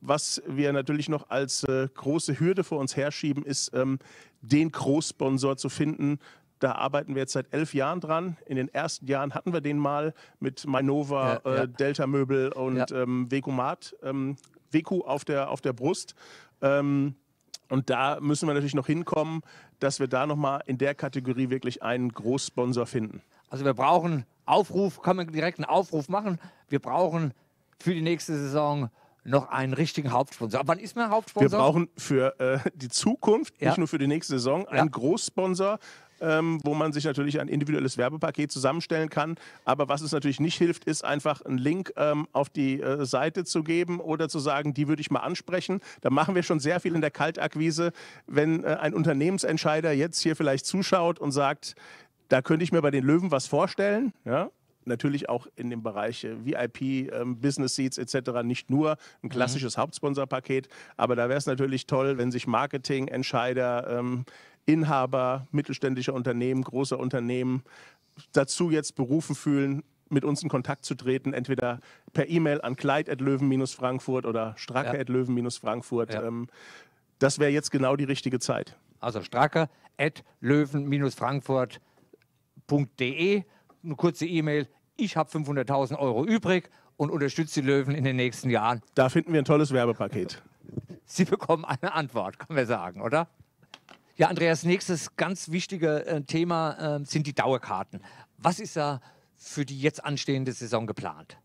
was wir natürlich noch als große Hürde vor uns herschieben, ist, den Großsponsor zu finden. Da arbeiten wir jetzt seit 11 Jahren dran. In den ersten Jahren hatten wir den mal mit Minova, Delta-Möbel und Vekumat, Veku auf der Brust. Und da müssen wir natürlich noch hinkommen, dass wir da nochmal in der Kategorie wirklich einen Großsponsor finden. Also wir brauchen Aufruf, kann man direkt einen Aufruf machen. Wir brauchen für die nächste Saison noch einen richtigen Hauptsponsor. Aber wann ist man Hauptsponsor? Wir brauchen für die Zukunft, nicht nur für die nächste Saison, einen Großsponsor, wo man sich natürlich ein individuelles Werbepaket zusammenstellen kann. Aber was es natürlich nicht hilft, ist einfach einen Link auf die Seite zu geben oder zu sagen, die würde ich mal ansprechen. Da machen wir schon sehr viel in der Kaltakquise. Wenn ein Unternehmensentscheider jetzt hier vielleicht zuschaut und sagt, da könnte ich mir bei den Löwen was vorstellen, ja? Natürlich auch in dem Bereich VIP, Business Seats etc. nicht nur ein klassisches Hauptsponsorpaket, aber da wäre es natürlich toll, wenn sich Marketingentscheider, Inhaber mittelständischer Unternehmen, großer Unternehmen dazu jetzt berufen fühlen, mit uns in Kontakt zu treten, entweder per E-Mail an Kleid@löwen-frankfurt oder Stracke@löwen-frankfurt. Ja. Das wäre jetzt genau die richtige Zeit. Also Stracke@löwen-frankfurt.de. Eine kurze E-Mail, ich habe 500.000 € übrig und unterstütze die Löwen in den nächsten Jahren. Da finden wir ein tolles Werbepaket. Sie bekommen eine Antwort, können wir sagen, oder? Ja, Andreas, nächstes ganz wichtiges Thema sind die Dauerkarten. Was ist da für die jetzt anstehende Saison geplant?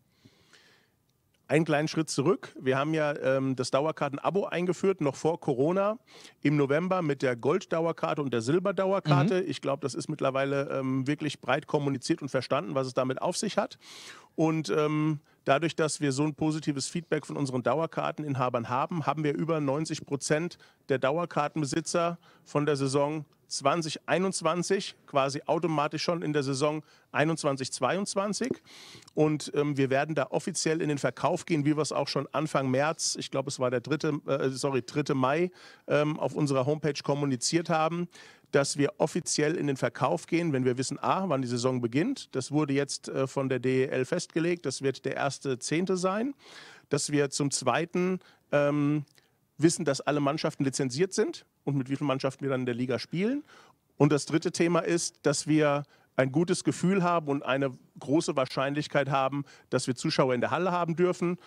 Einen kleinen Schritt zurück. Wir haben ja das Dauerkarten-Abo eingeführt, noch vor Corona, im November mit der Gold-Dauerkarte und der Silber-Dauerkarte. Ich glaube, das ist mittlerweile wirklich breit kommuniziert und verstanden, was es damit auf sich hat. Und dadurch, dass wir so ein positives Feedback von unseren Dauerkarteninhabern haben, haben wir über 90% der Dauerkartenbesitzer von der Saison 2021, quasi automatisch schon in der Saison 21/22. Und wir werden da offiziell in den Verkauf gehen, wie wir es auch schon Anfang März, ich glaube es war der 3. Mai, auf unserer Homepage kommuniziert haben, dass wir offiziell in den Verkauf gehen, wenn wir wissen, wann die Saison beginnt. Das wurde jetzt von der DEL festgelegt, das wird der 1.10. sein. Dass wir zum Zweiten wissen, dass alle Mannschaften lizenziert sind und mit wie vielen Mannschaften wir dann in der Liga spielen. Und das dritte Thema ist, dass wir ein gutes Gefühl haben und eine große Wahrscheinlichkeit haben, dass wir Zuschauer in der Halle haben dürfen.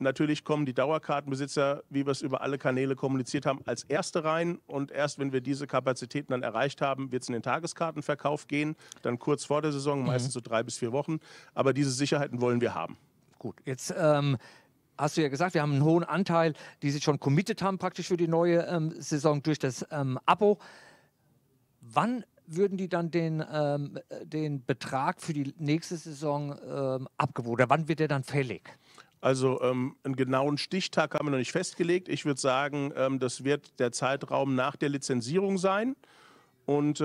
Natürlich kommen die Dauerkartenbesitzer, wie wir es über alle Kanäle kommuniziert haben, als Erste rein. Und erst wenn wir diese Kapazitäten dann erreicht haben, wird es in den Tageskartenverkauf gehen. Dann kurz vor der Saison, meistens so 3 bis 4 Wochen. Aber diese Sicherheiten wollen wir haben. Gut, jetzt... hast du ja gesagt, wir haben einen hohen Anteil, die sich schon committed haben praktisch für die neue Saison durch das Abo. Wann würden die dann den Betrag für die nächste Saison abgewogen? Oder wann wird der dann fällig? Also einen genauen Stichtag haben wir noch nicht festgelegt. Ich würde sagen, das wird der Zeitraum nach der Lizenzierung sein. Und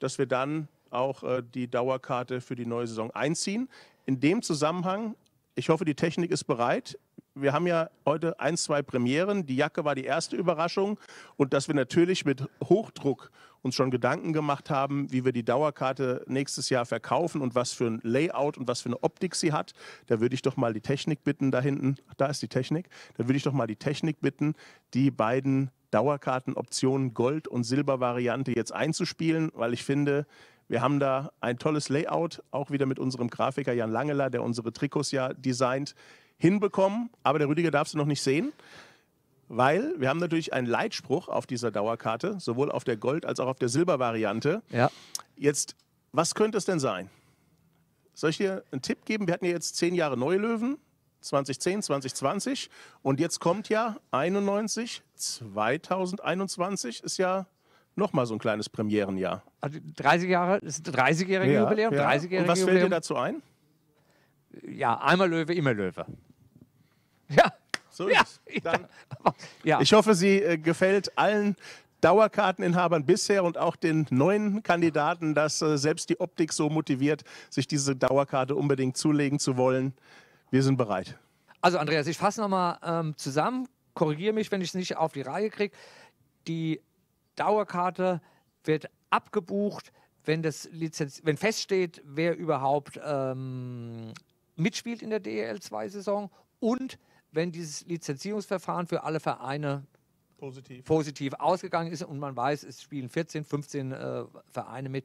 dass wir dann auch die Dauerkarte für die neue Saison einziehen. In dem Zusammenhang, ich hoffe, die Technik ist bereit. Wir haben ja heute 1, 2 Premieren. Die Jacke war die erste Überraschung. Und dass wir natürlich mit Hochdruck uns schon Gedanken gemacht haben, wie wir die Dauerkarte nächstes Jahr verkaufen und was für ein Layout und was für eine Optik sie hat. Da würde ich doch mal die Technik bitten, da hinten, da ist die Technik, da würde ich doch mal die Technik bitten, die beiden Dauerkartenoptionen Gold- und Silbervariante jetzt einzuspielen, weil ich finde, wir haben da ein tolles Layout, auch wieder mit unserem Grafiker Jan Langeler, der unsere Trikots ja designt, hinbekommen, aber der Rüdiger darf sie noch nicht sehen. weil wir haben natürlich einen Leitspruch auf dieser Dauerkarte, sowohl auf der Gold- als auch auf der Silbervariante. Ja. Jetzt, was könnte es denn sein? Soll ich dir einen Tipp geben? Wir hatten ja jetzt 10 Jahre neue Löwen, 2010, 2020 und jetzt kommt ja 91, 2021 ist ja nochmal so ein kleines Premierenjahr. Also 30 Jahre, das ist ein 30-jähriges ja, Jubiläum. Ja. 30-jährige und was fällt dir dazu ein? Ja, einmal Löwe, immer Löwe. Ja. So ja, ist es. Dann, ja. Ich hoffe, sie gefällt allen Dauerkarteninhabern bisher und auch den neuen Kandidaten, dass selbst die Optik so motiviert, sich diese Dauerkarte unbedingt zulegen zu wollen. Wir sind bereit. Also Andreas, ich fasse nochmal zusammen, korrigiere mich, wenn ich es nicht auf die Reihe kriege. Die Dauerkarte wird abgebucht, wenn feststeht, wer überhaupt mitspielt in der DEL 2-Saison und wenn dieses Lizenzierungsverfahren für alle Vereine positiv ausgegangen ist und man weiß, es spielen 14, 15 Vereine mit.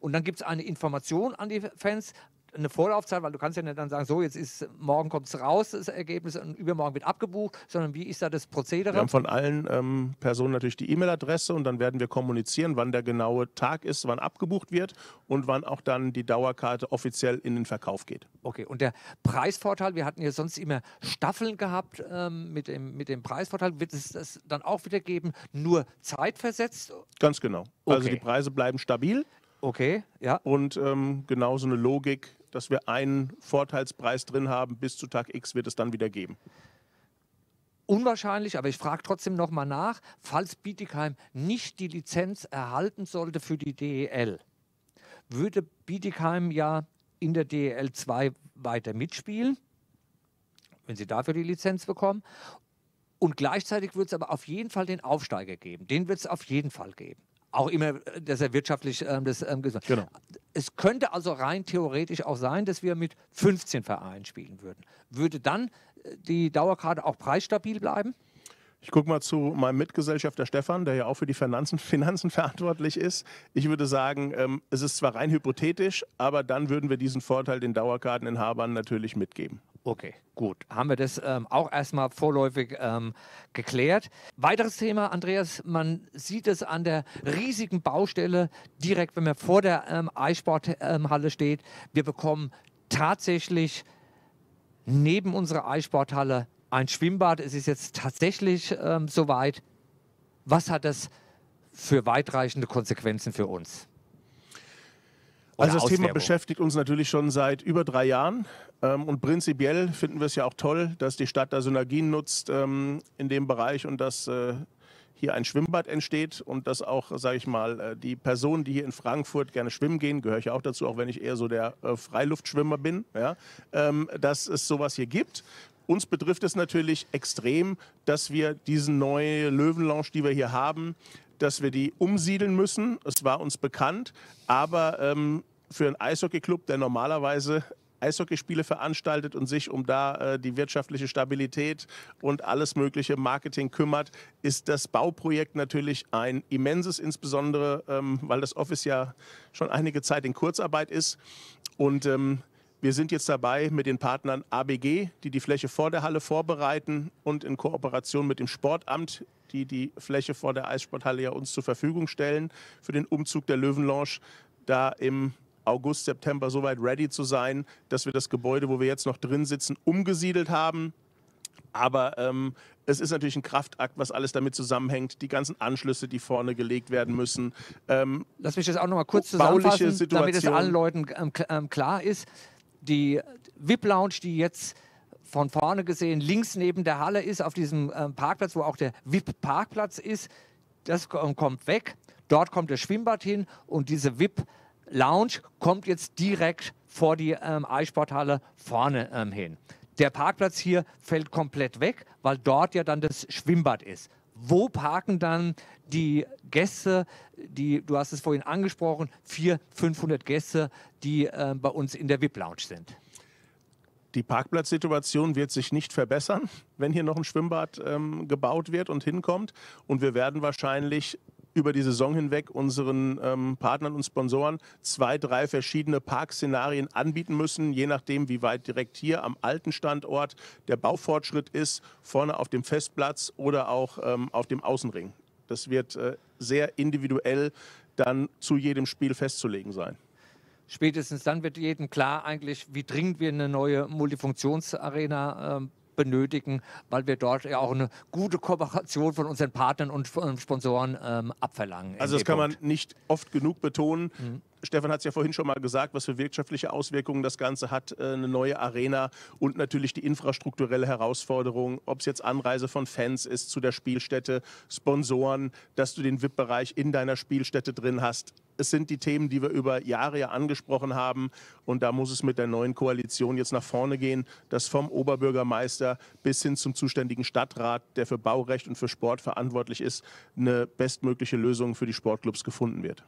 Und dann gibt es eine Information an die Fans, eine Vorlaufzeit, weil du kannst ja nicht dann sagen, so jetzt ist, morgen kommt es raus, das Ergebnis und übermorgen wird abgebucht, sondern wie ist da das Prozedere? Wir haben von allen Personen natürlich die E-Mail-Adresse und dann werden wir kommunizieren, wann der genaue Tag ist, wann abgebucht wird und wann auch dann die Dauerkarte offiziell in den Verkauf geht. Okay, und der Preisvorteil, wir hatten ja sonst immer Staffeln gehabt mit dem Preisvorteil, wird es das dann auch wieder geben, nur zeitversetzt? Ganz genau. Okay. Also die Preise bleiben stabil. Okay, ja. Und genauso eine Logik, dass wir einen Vorteilspreis drin haben, bis zu Tag X wird es dann wieder geben. Unwahrscheinlich, aber ich frage trotzdem nochmal nach, falls Bietigheim nicht die Lizenz erhalten sollte für die DEL, würde Bietigheim ja in der DEL 2 weiter mitspielen, wenn sie dafür die Lizenz bekommen. Und gleichzeitig wird es aber auf jeden Fall den Aufsteiger geben. Den wird es auf jeden Fall geben. Auch immer, dass er wirtschaftlich gesagt. Genau. Es könnte also rein theoretisch auch sein, dass wir mit 15 Vereinen spielen würden. Würde dann die Dauerkarte auch preisstabil bleiben? Ich gucke mal zu meinem Mitgesellschafter Stefan, der ja auch für die Finanzen verantwortlich ist. Ich würde sagen, es ist zwar rein hypothetisch, aber dann würden wir diesen Vorteil den Dauerkarteninhabern natürlich mitgeben. Okay, gut. Haben wir das auch erstmal vorläufig geklärt. Weiteres Thema, Andreas, man sieht es an der riesigen Baustelle, direkt wenn man vor der Eissporthalle steht. Wir bekommen tatsächlich neben unserer Eissporthalle ein Schwimmbad. Es ist jetzt tatsächlich soweit. Was hat das für weitreichende Konsequenzen für uns? Also das Thema beschäftigt uns natürlich schon seit über 3 Jahren und prinzipiell finden wir es ja auch toll, dass die Stadt da Synergien nutzt in dem Bereich und dass hier ein Schwimmbad entsteht und dass auch, sage ich mal, die Personen, die hier in Frankfurt gerne schwimmen gehen, gehöre ich auch dazu, auch wenn ich eher so der Freiluftschwimmer bin, ja, dass es sowas hier gibt. Uns betrifft es natürlich extrem, dass wir diese neue Löwenlounge, die wir hier haben, dass wir die umsiedeln müssen. Es war uns bekannt, aber für einen Eishockeyclub, der normalerweise Eishockeyspiele veranstaltet und sich um da die wirtschaftliche Stabilität und alles mögliche Marketing kümmert, ist das Bauprojekt natürlich ein immenses, insbesondere weil das Office ja schon einige Zeit in Kurzarbeit ist. Und wir sind jetzt dabei mit den Partnern ABG, die die Fläche vor der Halle vorbereiten und in Kooperation mit dem Sportamt, die die Fläche vor der Eissporthalle ja uns zur Verfügung stellen, für den Umzug der Löwenlounge, da im August, September soweit ready zu sein, dass wir das Gebäude, wo wir jetzt noch drin sitzen, umgesiedelt haben. Aber es ist natürlich ein Kraftakt, was alles damit zusammenhängt. Die ganzen Anschlüsse, die vorne gelegt werden müssen. Lass mich das auch noch mal kurz zusammenfassen, damit es allen Leuten klar ist. Die VIP-Lounge, die jetzt von vorne gesehen links neben der Halle ist, auf diesem Parkplatz, wo auch der VIP-Parkplatz ist, das kommt weg. Dort kommt das Schwimmbad hin und diese VIP-Lounge kommt jetzt direkt vor die Eissporthalle vorne hin. Der Parkplatz hier fällt komplett weg, weil dort ja dann das Schwimmbad ist. Wo parken dann die Gäste, die, du hast es vorhin angesprochen, 400, 500 Gäste, die bei uns in der VIP-Lounge sind? Die Parkplatzsituation wird sich nicht verbessern, wenn hier noch ein Schwimmbad gebaut wird und hinkommt. Und wir werden wahrscheinlich über die Saison hinweg unseren Partnern und Sponsoren 2, 3 verschiedene Parkszenarien anbieten müssen, je nachdem, wie weit direkt hier am alten Standort der Baufortschritt ist, vorne auf dem Festplatz oder auch auf dem Außenring. Das wird sehr individuell dann zu jedem Spiel festzulegen sein. Spätestens dann wird jedem klar eigentlich, wie dringend wir eine neue Multifunktionsarena benötigen, weil wir dort ja auch eine gute Kooperation von unseren Partnern und Sponsoren abverlangen. Also das kann man nicht oft genug betonen. Mhm. Stefan hat es ja vorhin schon mal gesagt, was für wirtschaftliche Auswirkungen das Ganze hat, eine neue Arena und natürlich die infrastrukturelle Herausforderung, ob es jetzt Anreise von Fans ist zu der Spielstätte, Sponsoren, dass du den VIP-Bereich in deiner Spielstätte drin hast. Es sind die Themen, die wir über Jahre ja angesprochen haben und da muss es mit der neuen Koalition jetzt nach vorne gehen, dass vom Oberbürgermeister bis hin zum zuständigen Stadtrat, der für Baurecht und für Sport verantwortlich ist, eine bestmögliche Lösung für die Sportclubs gefunden wird.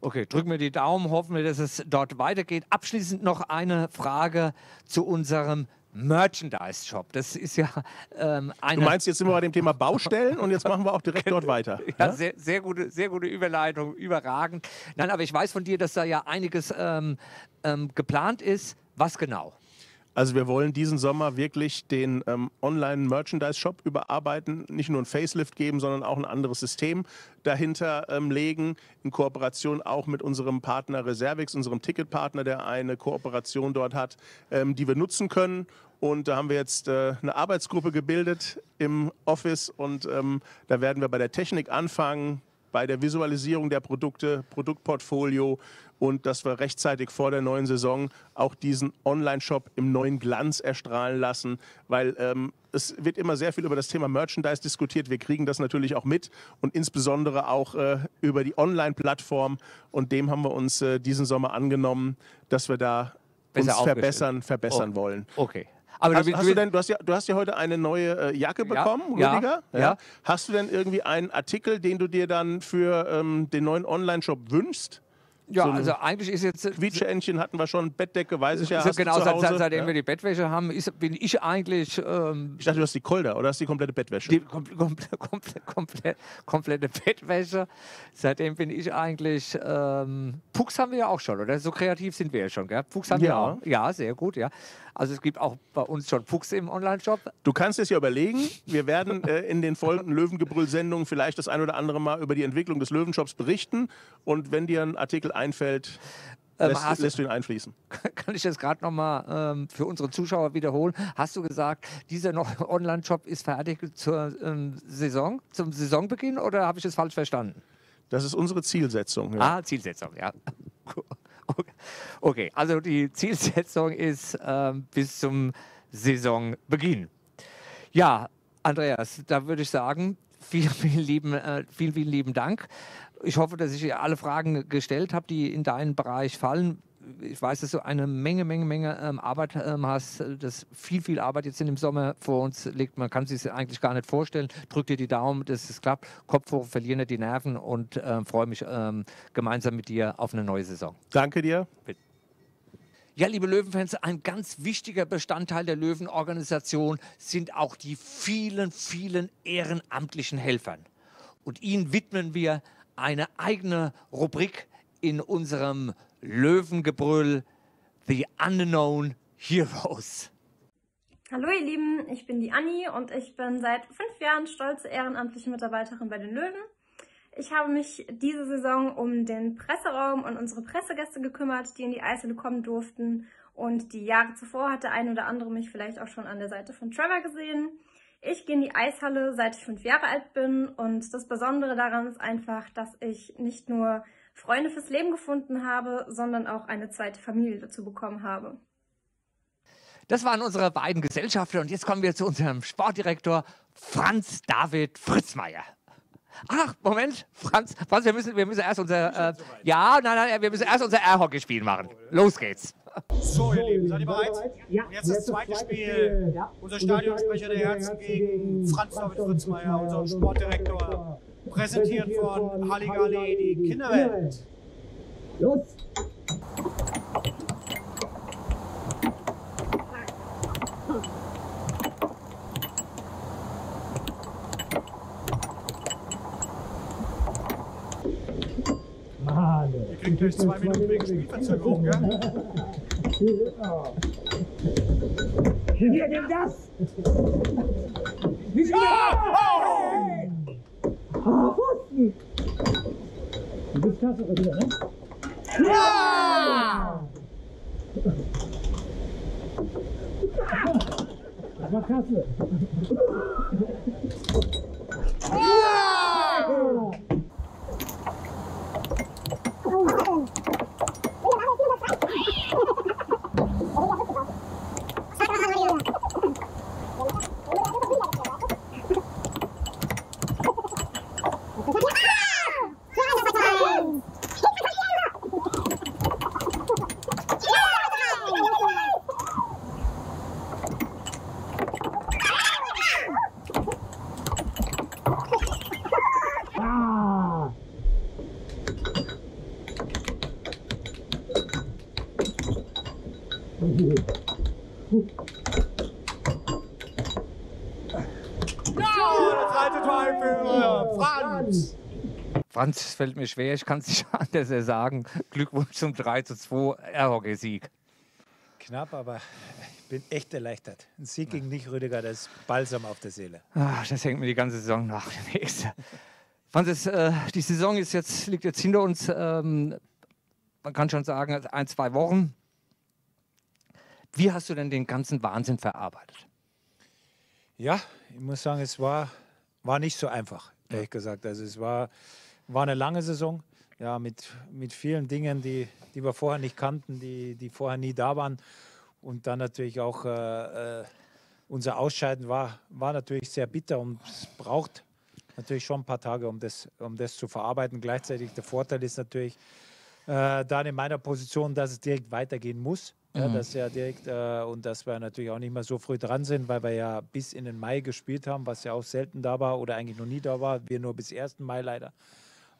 Okay, drücken wir die Daumen, hoffen wir, dass es dort weitergeht. Abschließend noch eine Frage zu unserem Merchandise-Shop. Das ist ja Du meinst, jetzt sind wir bei dem Thema Baustellen und jetzt machen wir auch direkt dort weiter. Ja, ja? Sehr gute Überleitung, überragend. Nein, aber ich weiß von dir, dass da ja einiges geplant ist. Was genau? Also wir wollen diesen Sommer wirklich den Online-Merchandise-Shop überarbeiten, nicht nur ein Facelift geben, sondern auch ein anderes System dahinter legen, in Kooperation auch mit unserem Partner Reservix, unserem Ticketpartner, der eine Kooperation dort hat, die wir nutzen können. Und da haben wir jetzt eine Arbeitsgruppe gebildet im Office und da werden wir bei der Technik anfangen, bei der Visualisierung der Produkte, Produktportfolio, und dass wir rechtzeitig vor der neuen Saison auch diesen Online-Shop im neuen Glanz erstrahlen lassen, weil es wird immer sehr viel über das Thema Merchandise diskutiert. Wir kriegen das natürlich auch mit und insbesondere auch über die Online-Plattform und dem haben wir uns diesen Sommer angenommen, dass wir da uns verbessern wollen. Okay. Aber du hast ja heute eine neue Jacke bekommen, ja, Rüdiger? Ja, ja. Hast du denn irgendwie einen Artikel, den du dir dann für den neuen Online-Shop wünschst? Ja, so also eigentlich ist jetzt... Quietscheentchen hatten wir schon, Bettdecke, weiß ich ja. So genau, seitdem wir die Bettwäsche haben, bin ich eigentlich... ich dachte, du hast die Kolder oder hast die komplette Bettwäsche? Die komplette Bettwäsche. Seitdem bin ich eigentlich... Pucks haben wir ja auch schon, oder? So kreativ sind wir ja schon, gell? Pucks haben wir auch. Ja, sehr gut, ja. Also es gibt auch bei uns schon Pucks im Online-Shop. Du kannst es ja überlegen. Wir werden in den folgenden Löwengebrüll-Sendungen vielleicht das ein oder andere Mal über die Entwicklung des Löwenshops berichten. Und wenn dir ein Artikel einfällt, lässt du ihn einfließen. Kann ich das gerade nochmal für unsere Zuschauer wiederholen? Hast du gesagt, dieser neue Online-Shop ist fertig zur Saison, zum Saisonbeginn? Oder habe ich es falsch verstanden? Das ist unsere Zielsetzung. Ja. Ah, Zielsetzung, ja. Okay, also die Zielsetzung ist bis zum Saisonbeginn. Ja, Andreas, da würde ich sagen, vielen lieben Dank. Ich hoffe, dass ich alle Fragen gestellt habe, die in deinen Bereich fallen. Ich weiß, dass du eine Menge Arbeit hast, dass viel Arbeit jetzt in dem Sommer vor uns liegt. Man kann es sich eigentlich gar nicht vorstellen. Drück dir die Daumen, dass es klappt. Kopf hoch, verlieren nicht die Nerven und freue mich gemeinsam mit dir auf eine neue Saison. Danke dir. Bitte. Ja, liebe Löwenfans, ein ganz wichtiger Bestandteil der Löwenorganisation sind auch die vielen ehrenamtlichen Helfern. Und ihnen widmen wir eine eigene Rubrik in unserem Löwengebrüll, The Unknown Heroes. Hallo ihr Lieben, ich bin die Anni und ich bin seit 5 Jahren stolze ehrenamtliche Mitarbeiterin bei den Löwen. Ich habe mich diese Saison um den Presseraum und unsere Pressegäste gekümmert, die in die Eishalle kommen durften. Und die Jahre zuvor hat der ein oder andere mich vielleicht auch schon an der Seite von Trevor gesehen. Ich gehe in die Eishalle, seit ich 5 Jahre alt bin und das Besondere daran ist einfach, dass ich nicht nur Freunde fürs Leben gefunden habe, sondern auch eine zweite Familie dazu bekommen habe. Das waren unsere beiden Gesellschafter und jetzt kommen wir zu unserem Sportdirektor Franz-David Fritzmeier. Ach, Moment, Franz, wir müssen erst unser unser Air-Hockey-Spiel machen. Los geht's. So, ihr Lieben, seid ihr bereit? Ja. Und jetzt das zweite Spiel. Ja. Unser Stadionsprecher der Herzen gegen Franz-David Fritzmeier, unseren Sportdirektor. Präsentiert von Halligalli, die Kinderwelt. Los! Ihr kriegt gleich 2 Minuten wegen Spielverzögerung, ja? Hier, nimm das! Ah, Pfosten! Du bist Kassel wieder, ne? Ja! Das war Kassel. Ja! Franz, es fällt mir schwer, ich kann es nicht anders sagen. Glückwunsch zum 3:2 Eishockey-Sieg. Knapp, aber ich bin echt erleichtert. Ein Sieg gegen dich, Rüdiger, das ist Balsam auf der Seele. Ach, das hängt mir die ganze Saison nach. Franz, die Saison ist jetzt, liegt jetzt hinter uns. Man kann schon sagen, 1, 2 Wochen. Wie hast du denn den ganzen Wahnsinn verarbeitet? Ja, ich muss sagen, es war nicht so einfach, ehrlich gesagt. Also es war eine lange Saison, ja, mit vielen Dingen, die wir vorher nicht kannten, die vorher nie da waren. Und dann natürlich auch unser Ausscheiden war natürlich sehr bitter und es braucht natürlich schon ein paar Tage, um das zu verarbeiten. Gleichzeitig der Vorteil ist natürlich dann in meiner Position, dass es direkt weitergehen muss. Ja, dass ja direkt und dass wir natürlich auch nicht mehr so früh dran sind, weil wir ja bis in den Mai gespielt haben, was ja auch selten da war oder eigentlich noch nie da war. Wir nur bis 1. Mai leider.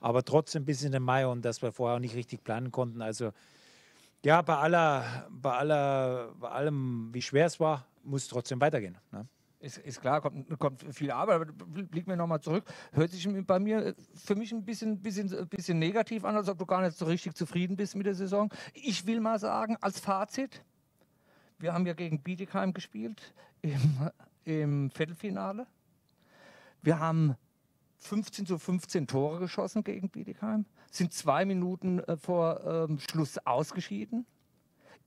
Aber trotzdem bis in den Mai und dass wir vorher auch nicht richtig planen konnten. Also ja, bei allem, wie schwer es war, muss es trotzdem weitergehen. Ne? Ist klar, kommt viel Arbeit, aber blick mir nochmal zurück. Hört sich bei mir für mich ein bisschen negativ an, als ob du gar nicht so richtig zufrieden bist mit der Saison. Ich will mal sagen, als Fazit, wir haben ja gegen Bietigheim gespielt im Viertelfinale. Wir haben 15:15 Tore geschossen gegen Bietigheim, sind 2 Minuten vor Schluss ausgeschieden.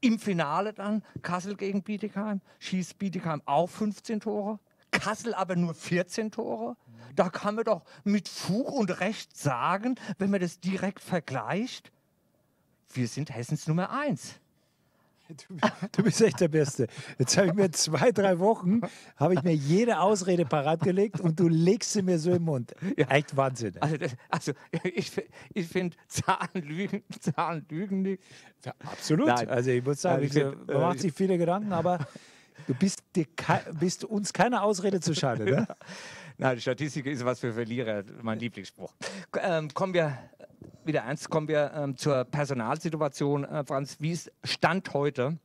Im Finale dann Kassel gegen Bietigheim, schießt Bietigheim auch 15 Tore, Kassel aber nur 14 Tore. Da kann man doch mit Fug und Recht sagen, wenn man das direkt vergleicht, wir sind Hessens Nummer 1. Du bist echt der Beste. Jetzt habe ich mir 2, 3 Wochen, habe ich mir jede Ausrede parat gelegt und du legst sie mir so im Mund. Ja. Echt Wahnsinn. Also ich finde, Zahlen lügen nicht. Ja, absolut. Nein. Also ich muss sagen, man macht sich viele Gedanken, aber du bist uns keine Ausrede zu schade. Ne? Ja. Nein, die Statistik ist was für Verlierer, mein Lieblingsspruch. Kommen wir zur Personalsituation, Franz. Wie ist Stand heute?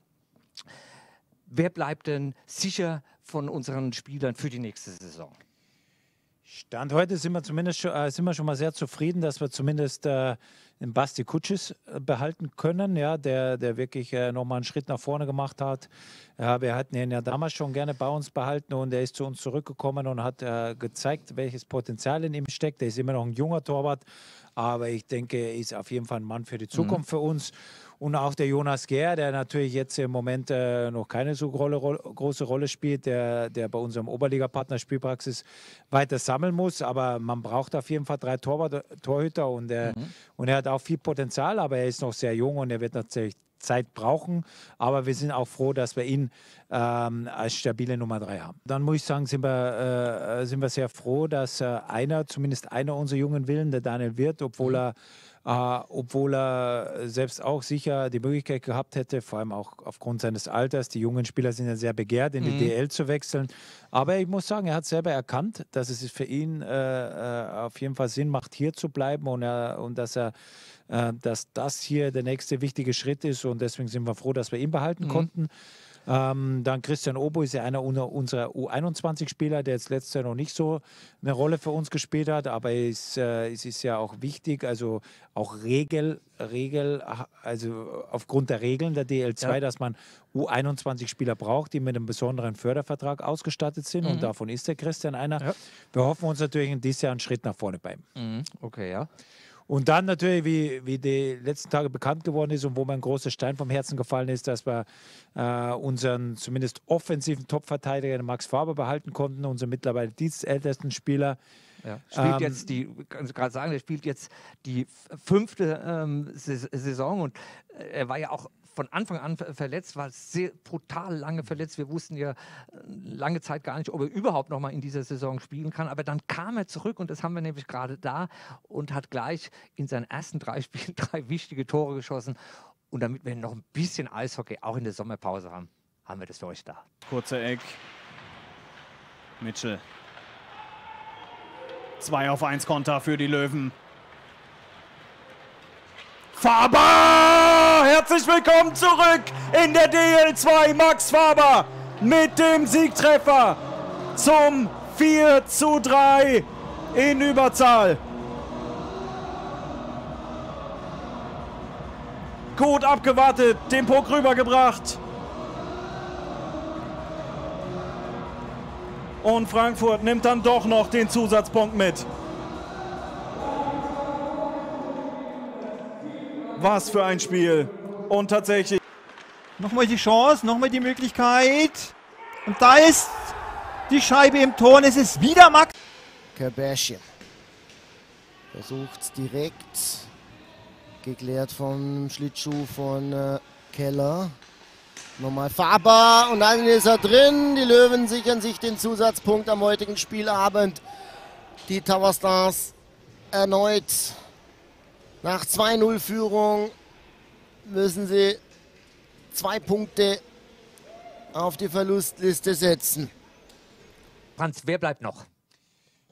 Wer bleibt denn sicher von unseren Spielern für die nächste Saison? Stand heute sind wir zumindest schon mal sehr zufrieden, dass wir zumindest den Basti Kutschis behalten können, ja, der wirklich nochmal einen Schritt nach vorne gemacht hat. Wir hatten ihn ja damals schon gerne bei uns behalten und er ist zu uns zurückgekommen und hat gezeigt, welches Potenzial in ihm steckt. Er ist immer noch ein junger Torwart, aber ich denke, er ist auf jeden Fall ein Mann für die Zukunft für uns. Und auch der Jonas Gehr, der natürlich jetzt im Moment noch keine so große Rolle spielt, der bei unserem Oberliga-Partner Spielpraxis weiter sammeln muss. Aber man braucht auf jeden Fall 3 Torhüter und er hat auch viel Potenzial, aber er ist noch sehr jung und er wird natürlich Zeit brauchen. Aber wir sind auch froh, dass wir ihn als stabile Nummer 3 haben. Dann muss ich sagen, sind wir sehr froh, dass zumindest einer unserer jungen Willen, der Daniel Wirth, obwohl er selbst auch sicher die Möglichkeit gehabt hätte, vor allem auch aufgrund seines Alters. Die jungen Spieler sind ja sehr begehrt, in die DL zu wechseln. Aber ich muss sagen, er hat selber erkannt, dass es für ihn auf jeden Fall Sinn macht, hier zu bleiben und dass das hier der nächste wichtige Schritt ist. Und deswegen sind wir froh, dass wir ihn behalten konnten. Dann Christian Obo ist ja einer unserer U21-Spieler, der jetzt letztes Jahr noch nicht so eine Rolle für uns gespielt hat, aber es ist ja auch wichtig, also auch also aufgrund der Regeln der DEL 2, ja, dass man U21-Spieler braucht, die mit einem besonderen Fördervertrag ausgestattet sind, mhm, und davon ist der Christian einer. Ja. Wir hoffen uns natürlich dieses Jahr einen Schritt nach vorne bei ihm. Mhm. Okay, ja. Und dann natürlich, wie die letzten Tage bekannt geworden ist und wo mir ein großer Stein vom Herzen gefallen ist, dass wir unseren zumindest offensiven Top-Verteidiger Max Faber behalten konnten, unseren mittlerweile dienstältesten Spieler. Ja. Spielt jetzt die, kann ich gerade sagen, der spielt jetzt die 5. Saison und er war ja auch von Anfang an verletzt, war sehr brutal lange verletzt. Wir wussten ja lange Zeit gar nicht, ob er überhaupt noch mal in dieser Saison spielen kann. Aber dann kam er zurück und das haben wir nämlich gerade da und hat gleich in seinen ersten 3 Spielen 3 wichtige Tore geschossen. Und damit wir noch ein bisschen Eishockey auch in der Sommerpause haben, haben wir das für euch da. Kurzer Eck. Mitchell. 2-auf-1 Konter für die Löwen. Faber! Herzlich willkommen zurück in der DL2. Max Faber mit dem Siegtreffer zum 4:3 in Überzahl. Gut abgewartet, den Puck rübergebracht. Und Frankfurt nimmt dann doch noch den Zusatzpunkt mit. Was für ein Spiel. Und tatsächlich... Nochmal die Chance, nochmal die Möglichkeit. Und da ist die Scheibe im Tor. Es ist wieder Max. Kerbäschchen versucht es direkt. Geklärt vom Schlittschuh von Keller. Nochmal Faber und dann ist er drin. Die Löwen sichern sich den Zusatzpunkt am heutigen Spielabend. Die Tower Stars erneut... Nach 2-0-Führung müssen sie 2 Punkte auf die Verlustliste setzen. Franz, wer bleibt noch?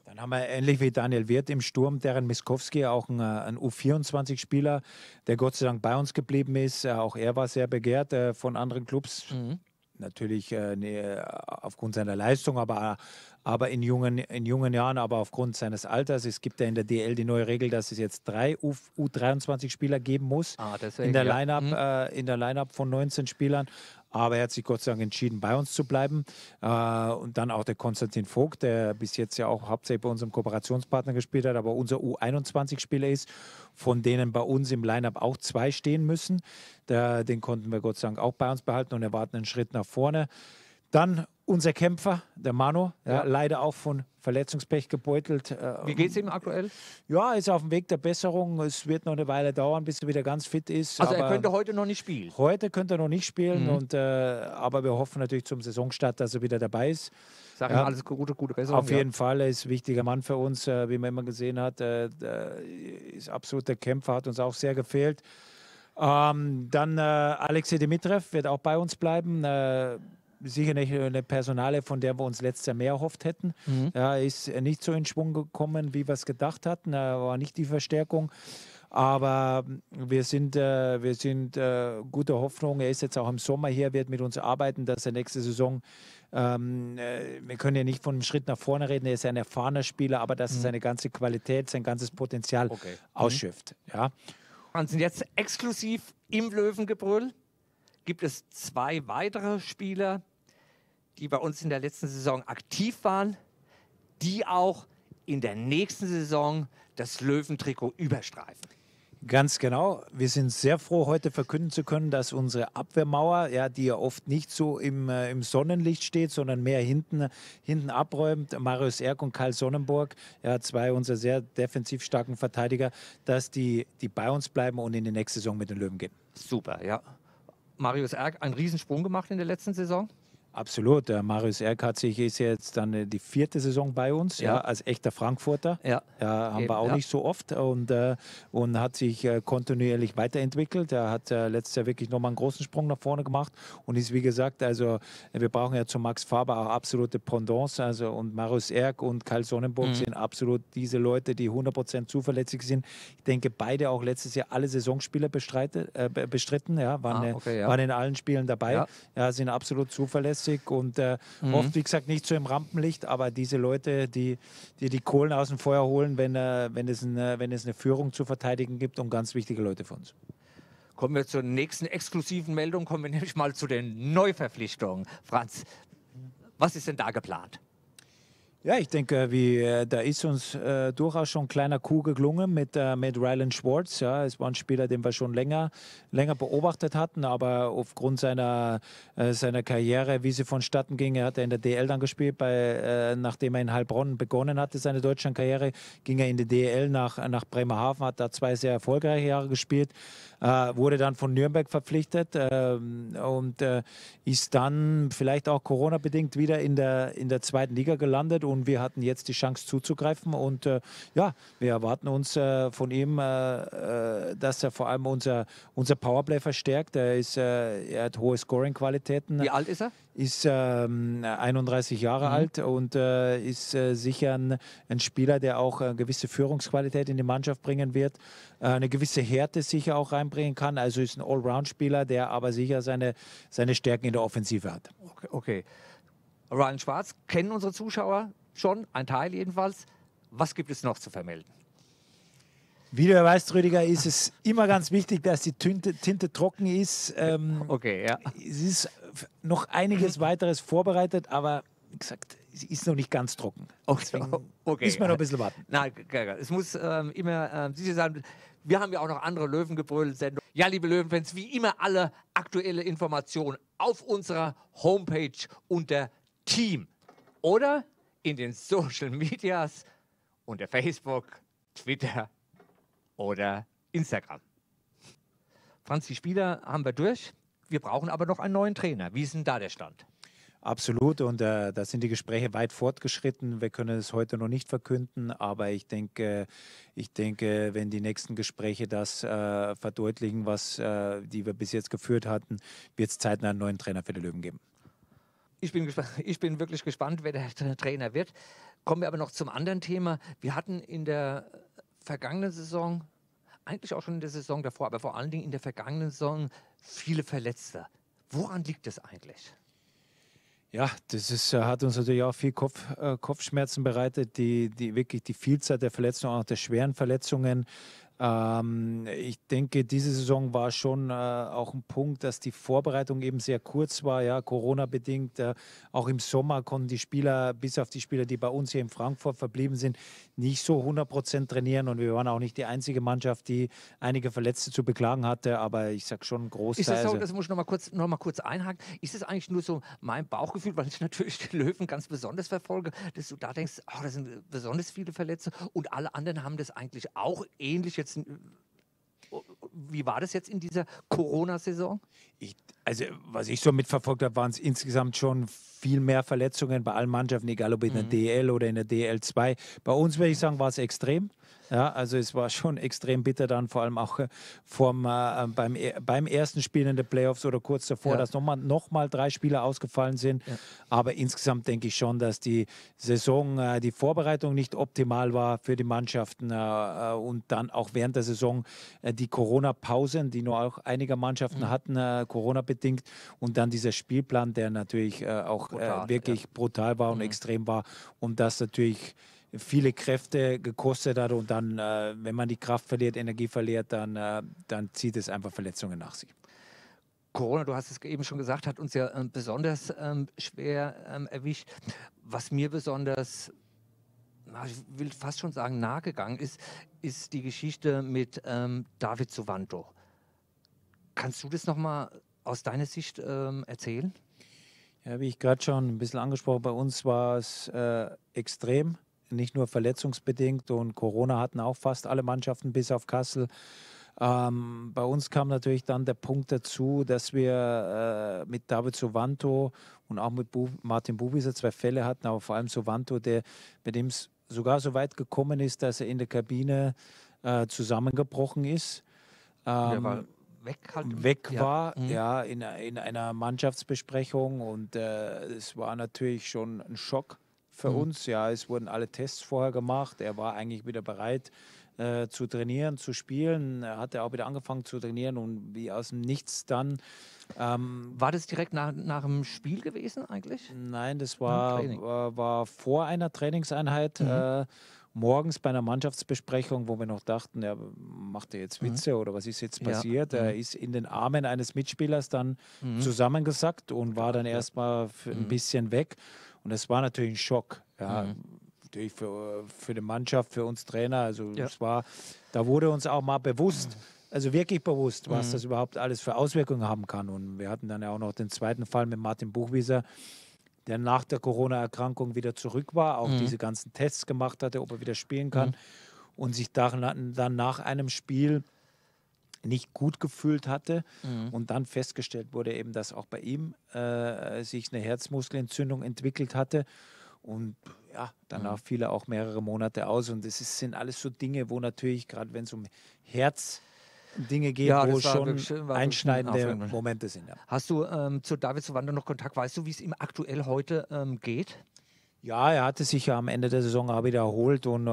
Dann haben wir ähnlich wie Daniel Wirth im Sturm, deren Miskowski, auch ein U24-Spieler, der Gott sei Dank bei uns geblieben ist. Auch er war sehr begehrt von anderen Clubs. Mhm. Natürlich aufgrund seiner Leistung, aber in jungen Jahren, aber aufgrund seines Alters. Es gibt ja in der DL die neue Regel, dass es jetzt 3 U23-Spieler geben muss, deswegen, in der Line-Up, ja, von 19 Spielern. Aber er hat sich Gott sei Dank entschieden, bei uns zu bleiben. Und dann auch der Konstantin Vogt, der bis jetzt ja auch hauptsächlich bei unserem Kooperationspartner gespielt hat, aber unser U21-Spieler ist, von denen bei uns im Line-Up auch 2 stehen müssen. Den konnten wir Gott sei Dank auch bei uns behalten und erwarten einen Schritt nach vorne. Dann unser Kämpfer, der Manu, ja, leider auch von Verletzungspech gebeutelt. Wie geht es ihm aktuell? Ja, ist auf dem Weg der Besserung. Es wird noch eine Weile dauern, bis er wieder ganz fit ist. Also aber er könnte heute noch nicht spielen? Heute könnte er noch nicht spielen, mhm, und, aber wir hoffen natürlich zum Saisonstart, dass er wieder dabei ist. Sag ihm alles gute Besserung. Auf jeden Fall, er ist ein wichtiger Mann für uns, wie man immer gesehen hat. Ist absoluter Kämpfer, hat uns auch sehr gefehlt. Dann Alexei Dimitrijew wird auch bei uns bleiben. Sicher nicht eine Personale, von der wir uns letztes Jahr mehr erhofft hätten. Mhm. Ja, ist nicht so in Schwung gekommen, wie wir es gedacht hatten. War nicht die Verstärkung. Aber wir sind guter Hoffnung. Er ist jetzt auch im Sommer hier, wird mit uns arbeiten, dass er nächste Saison, wir können ja nicht von einem Schritt nach vorne reden, er ist ein erfahrener Spieler, aber dass er seine ganze Qualität, sein ganzes Potenzial ausschöpft. Ja. Wir sind jetzt exklusiv im Löwengebrüll. Gibt es 2 weitere Spieler, die bei uns in der letzten Saison aktiv waren, die auch in der nächsten Saison das Löwentrikot überstreifen. Ganz genau. Wir sind sehr froh, heute verkünden zu können, dass unsere Abwehrmauer, ja, die ja oft nicht so im Sonnenlicht steht, sondern mehr hinten abräumt, Marius Erk und Karl Sonnenburg, ja, 2 unserer sehr defensiv starken Verteidiger, dass die bei uns bleiben und in die nächste Saison mit den Löwen gehen. Super, ja. Marius Erk, einen Riesensprung gemacht in der letzten Saison. Absolut. Der Marius Erk ist jetzt dann die 4. Saison bei uns, ja, als echter Frankfurter. Ja. Haben wir auch nicht so oft und hat sich kontinuierlich weiterentwickelt. Er hat letztes Jahr wirklich nochmal einen großen Sprung nach vorne gemacht und ist, wie gesagt, also wir brauchen ja zu Max Faber auch absolute Pendants. Also, und Marius Erk und Karl Sonnenburg sind absolut diese Leute, die 100% zuverlässig sind. Ich denke, beide auch letztes Jahr alle Saisonspiele bestritten, ja, waren in allen Spielen dabei, sind absolut zuverlässig. Und oft, wie gesagt, nicht so im Rampenlicht, aber diese Leute, die Kohlen aus dem Feuer holen, wenn es eine Führung zu verteidigen gibt, und ganz wichtige Leute für uns. Kommen wir zur nächsten exklusiven Meldung, kommen wir nämlich mal zu den Neuverpflichtungen. Franz, was ist denn da geplant? Ja, ich denke, da ist uns durchaus schon ein kleiner Coup geglungen mit Ryland Schwartz. Ja, es war ein Spieler, den wir schon länger beobachtet hatten, aber aufgrund seiner Karriere, wie sie vonstatten ging, er hat in der DL dann gespielt, nachdem er in Heilbronn begonnen hatte, seine Deutschlandkarriere, ging er in die DL nach Bremerhaven, hat da 2 sehr erfolgreiche Jahre gespielt, wurde dann von Nürnberg verpflichtet und ist dann vielleicht auch Corona-bedingt wieder in der 2. Liga gelandet. Und wir hatten jetzt die Chance zuzugreifen und wir erwarten uns von ihm, dass er vor allem unser Powerplay verstärkt. Er hat hohe Scoring-Qualitäten. Wie alt ist er? Ist 31 Jahre alt und ist sicher ein Spieler, der auch eine gewisse Führungsqualität in die Mannschaft bringen wird, eine gewisse Härte sicher auch reinbringen kann. Also ist ein Allround-Spieler, der aber sicher seine Stärken in der Offensive hat. Okay. Ryland Schwartz kennen unsere Zuschauer schon, ein Teil jedenfalls. Was gibt es noch zu vermelden? Wie du weißt, Rüdiger, ist es immer ganz wichtig, dass die Tinte trocken ist. Es ist noch einiges weiteres vorbereitet, aber wie gesagt, sie ist noch nicht ganz trocken. Deswegen müssen wir noch ein bisschen warten. Nein, es muss immer sicher sein. Wir haben ja auch noch andere Löwengebrüll-Sendungen. Ja, liebe Löwenfans, wie immer alle aktuelle Informationen auf unserer Homepage unter Team oder in den Social Medias unter Facebook, Twitter oder Instagram. Franz, die Spieler haben wir durch. Wir brauchen aber noch einen neuen Trainer. Wie ist denn da der Stand? Absolut, und da sind die Gespräche weit fortgeschritten. Wir können es heute noch nicht verkünden, aber ich denke, wenn die nächsten Gespräche das verdeutlichen, die wir bis jetzt geführt hatten, wird es zeitnah einen neuen Trainer für die Löwen geben. Ich bin wirklich gespannt, wer der Trainer wird. Kommen wir aber noch zum anderen Thema. Wir hatten in der vergangenen Saison, eigentlich auch schon in der Saison davor, aber vor allen Dingen in der vergangenen Saison viele Verletzte. Woran liegt das eigentlich? Ja, das hat uns natürlich auch viel Kopfschmerzen bereitet, die Vielzahl der Verletzungen, auch der schweren Verletzungen. Ich denke, diese Saison war schon auch ein Punkt, dass die Vorbereitung eben sehr kurz war, ja, Corona-bedingt. Auch im Sommer konnten die Spieler, bis auf die Spieler, die bei uns hier in Frankfurt verblieben sind, nicht so 100% trainieren. Und wir waren auch nicht die einzige Mannschaft, die einige Verletzte zu beklagen hatte. Aber ich sage schon, ein Großteil. Ist das so, das muss ich noch mal kurz einhaken. Ist das eigentlich nur so mein Bauchgefühl, weil ich natürlich die Löwen ganz besonders verfolge, dass du da denkst, oh, das sind besonders viele Verletzte und alle anderen haben das eigentlich auch ähnlich jetzt. Wie war das jetzt in dieser Corona-Saison? Also, was ich so mitverfolgt habe, waren es insgesamt schon viel mehr Verletzungen bei allen Mannschaften, egal ob in der DL oder in der DL 2. Bei uns, würde ich sagen, war es extrem. Ja, also es war schon extrem bitter dann, vor allem auch beim ersten Spiel in den Playoffs oder kurz davor, dass noch mal 3 Spieler ausgefallen sind. Ja. Aber insgesamt denke ich schon, dass die Saison, die Vorbereitung nicht optimal war für die Mannschaften und dann auch während der Saison die Corona-Pausen, die nur auch einige Mannschaften hatten, Corona-bedingt, und dann dieser Spielplan, der natürlich auch brutal war und extrem war, und das natürlich viele Kräfte gekostet hat, und dann, wenn man die Kraft verliert, Energie verliert, dann zieht es einfach Verletzungen nach sich. Corona, du hast es eben schon gesagt, hat uns ja besonders schwer erwischt. Was mir besonders, ich will fast schon sagen, nahegegangen ist, ist die Geschichte mit David Suvanto. Kannst du das nochmal aus deiner Sicht erzählen? Ja, wie ich gerade schon ein bisschen angesprochen, bei uns war es extrem. Nicht nur verletzungsbedingt, und Corona hatten auch fast alle Mannschaften bis auf Kassel. Bei uns kam natürlich dann der Punkt dazu, dass wir mit David Suvanto und auch mit Martin Buchwieser zwei Fälle hatten, aber vor allem Suvanto, mit dem es sogar so weit gekommen ist, dass er in der Kabine zusammengebrochen ist. Der war weg, in einer Mannschaftsbesprechung, und es war natürlich schon ein Schock für uns. Ja, es wurden alle Tests vorher gemacht, er war eigentlich wieder bereit zu trainieren, zu spielen, hat er auch wieder angefangen zu trainieren, und wie aus dem Nichts dann. War das direkt nach dem Spiel gewesen eigentlich? Nein, das war vor einer Trainingseinheit, morgens bei einer Mannschaftsbesprechung, wo wir noch dachten, ja, macht er jetzt Witze oder was ist jetzt passiert? Ja. Er ist in den Armen eines Mitspielers dann zusammengesackt und war dann erstmal ein bisschen weg. Und das war natürlich ein Schock, ja, natürlich für die Mannschaft, für uns Trainer. Also es war, da wurde uns auch mal bewusst, also wirklich bewusst, was das überhaupt alles für Auswirkungen haben kann. Und wir hatten dann ja auch noch den zweiten Fall mit Martin Buchwieser, der nach der Corona-Erkrankung wieder zurück war, auch diese ganzen Tests gemacht hatte, ob er wieder spielen kann, und sich dann nach einem Spiel nicht gut gefühlt hatte, und dann festgestellt wurde eben, dass auch bei ihm sich eine Herzmuskelentzündung entwickelt hatte, und ja, danach fiel er auch mehrere Monate aus, und das sind alles so Dinge, wo natürlich, gerade wenn es um Herz Dinge geht, wo schon einschneidende Momente sind. Ja. Hast du zu David Suvanto noch Kontakt? Weißt du, wie es ihm aktuell heute geht? Ja, er hatte sich ja am Ende der Saison auch wieder erholt und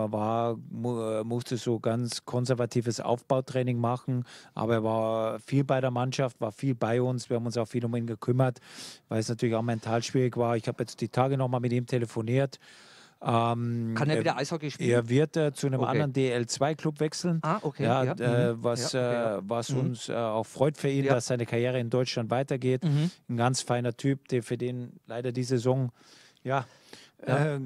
musste so ganz konservatives Aufbautraining machen. Aber er war viel bei der Mannschaft, war viel bei uns. Wir haben uns auch viel um ihn gekümmert, weil es natürlich auch mental schwierig war. Ich habe jetzt die Tage nochmal mit ihm telefoniert. Kann er wieder Eishockey spielen? Er wird zu einem anderen DEL 2 Club wechseln. Ah, okay. Ja, was uns auch freut für ihn, dass seine Karriere in Deutschland weitergeht. Ein ganz feiner Typ, der für den leider die Saison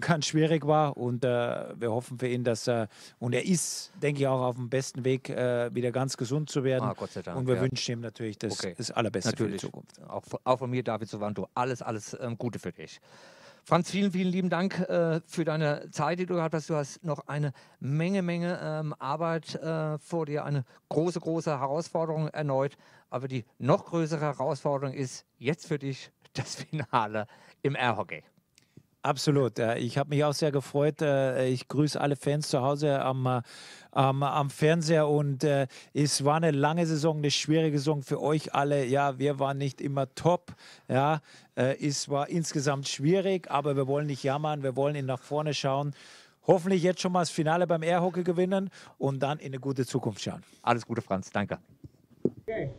ganz schwierig war. Und wir hoffen für ihn, dass er, und er ist, denke ich, auch auf dem besten Weg, wieder ganz gesund zu werden. Ah, Gott sei Dank, und wir wünschen ihm natürlich das Allerbeste für die Zukunft. Auch von mir, David Suvanto, alles Gute für dich. Franz, vielen, vielen lieben Dank für deine Zeit, die du gehabt hast. Du hast noch eine Menge Arbeit vor dir, eine große, große Herausforderung erneut. Aber die noch größere Herausforderung ist jetzt für dich das Finale im Airhockey. Absolut. Ich habe mich auch sehr gefreut. Ich grüße alle Fans zu Hause am Fernseher. Und es war eine lange Saison, eine schwierige Saison für euch alle. Ja, wir waren nicht immer top. Ja, es war insgesamt schwierig, aber wir wollen nicht jammern. Wir wollen nach vorne schauen. Hoffentlich jetzt schon mal das Finale beim Airhockey gewinnen und dann in eine gute Zukunft schauen. Alles Gute, Franz. Danke. Okay.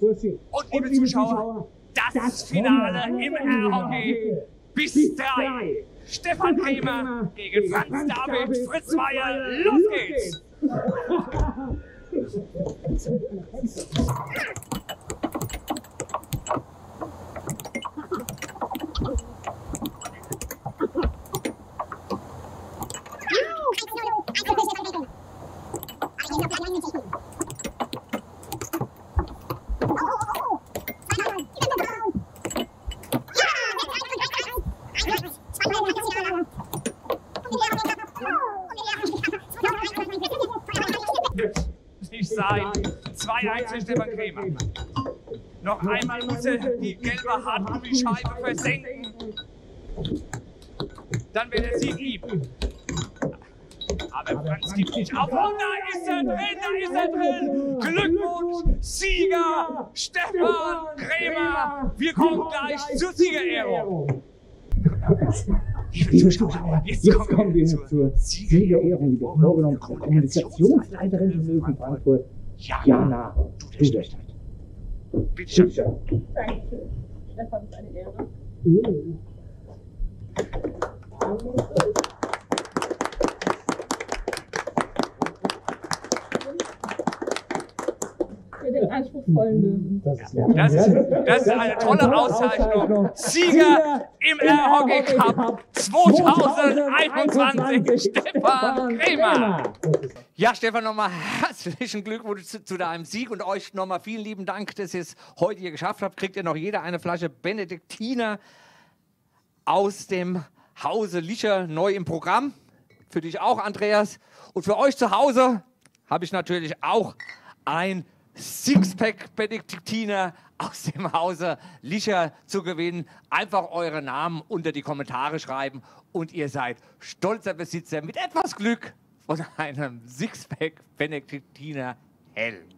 Und liebe Zuschauer, das Finale im Airhockey bis 3. Stefan Krämer gegen Franz-David Fritzmeier. Los geht's! Sein. 2-1 für Stefan Krämer. Noch einmal muss er die gelbe Hartkugelscheibe versenken. Dann wird der Sieg liegen. Aber Franz gibt nicht auf. Und da ist er drin, Glückwunsch, Sieger, Stefan Krämer. Wir kommen gleich zur Siegerehrung. Jetzt kommen wir zur Siegerehrung, die vorgenommene Kommunikationsleiterin von Löwen Frankfurt, Jana Duderstadt. Bitte schön. Danke. Stefan, ist eine Ehre. Den anspruchsvollen Löwen. Das ist eine tolle Auszeichnung. Sieger im Airhockey Cup 2021, Stefan Krämer. Ja, Stefan, nochmal herzlichen Glückwunsch zu deinem Sieg und euch nochmal vielen lieben Dank, dass ihr es heute hier geschafft habt. Kriegt ihr noch jeder eine Flasche Benediktiner aus dem Hause Licher, neu im Programm. Für dich auch, Andreas. Und für euch zu Hause habe ich natürlich auch ein Sixpack Benediktiner aus dem Hause Licher zu gewinnen. Einfach eure Namen unter die Kommentare schreiben und ihr seid stolzer Besitzer mit etwas Glück von einem Sixpack Benediktiner Hell.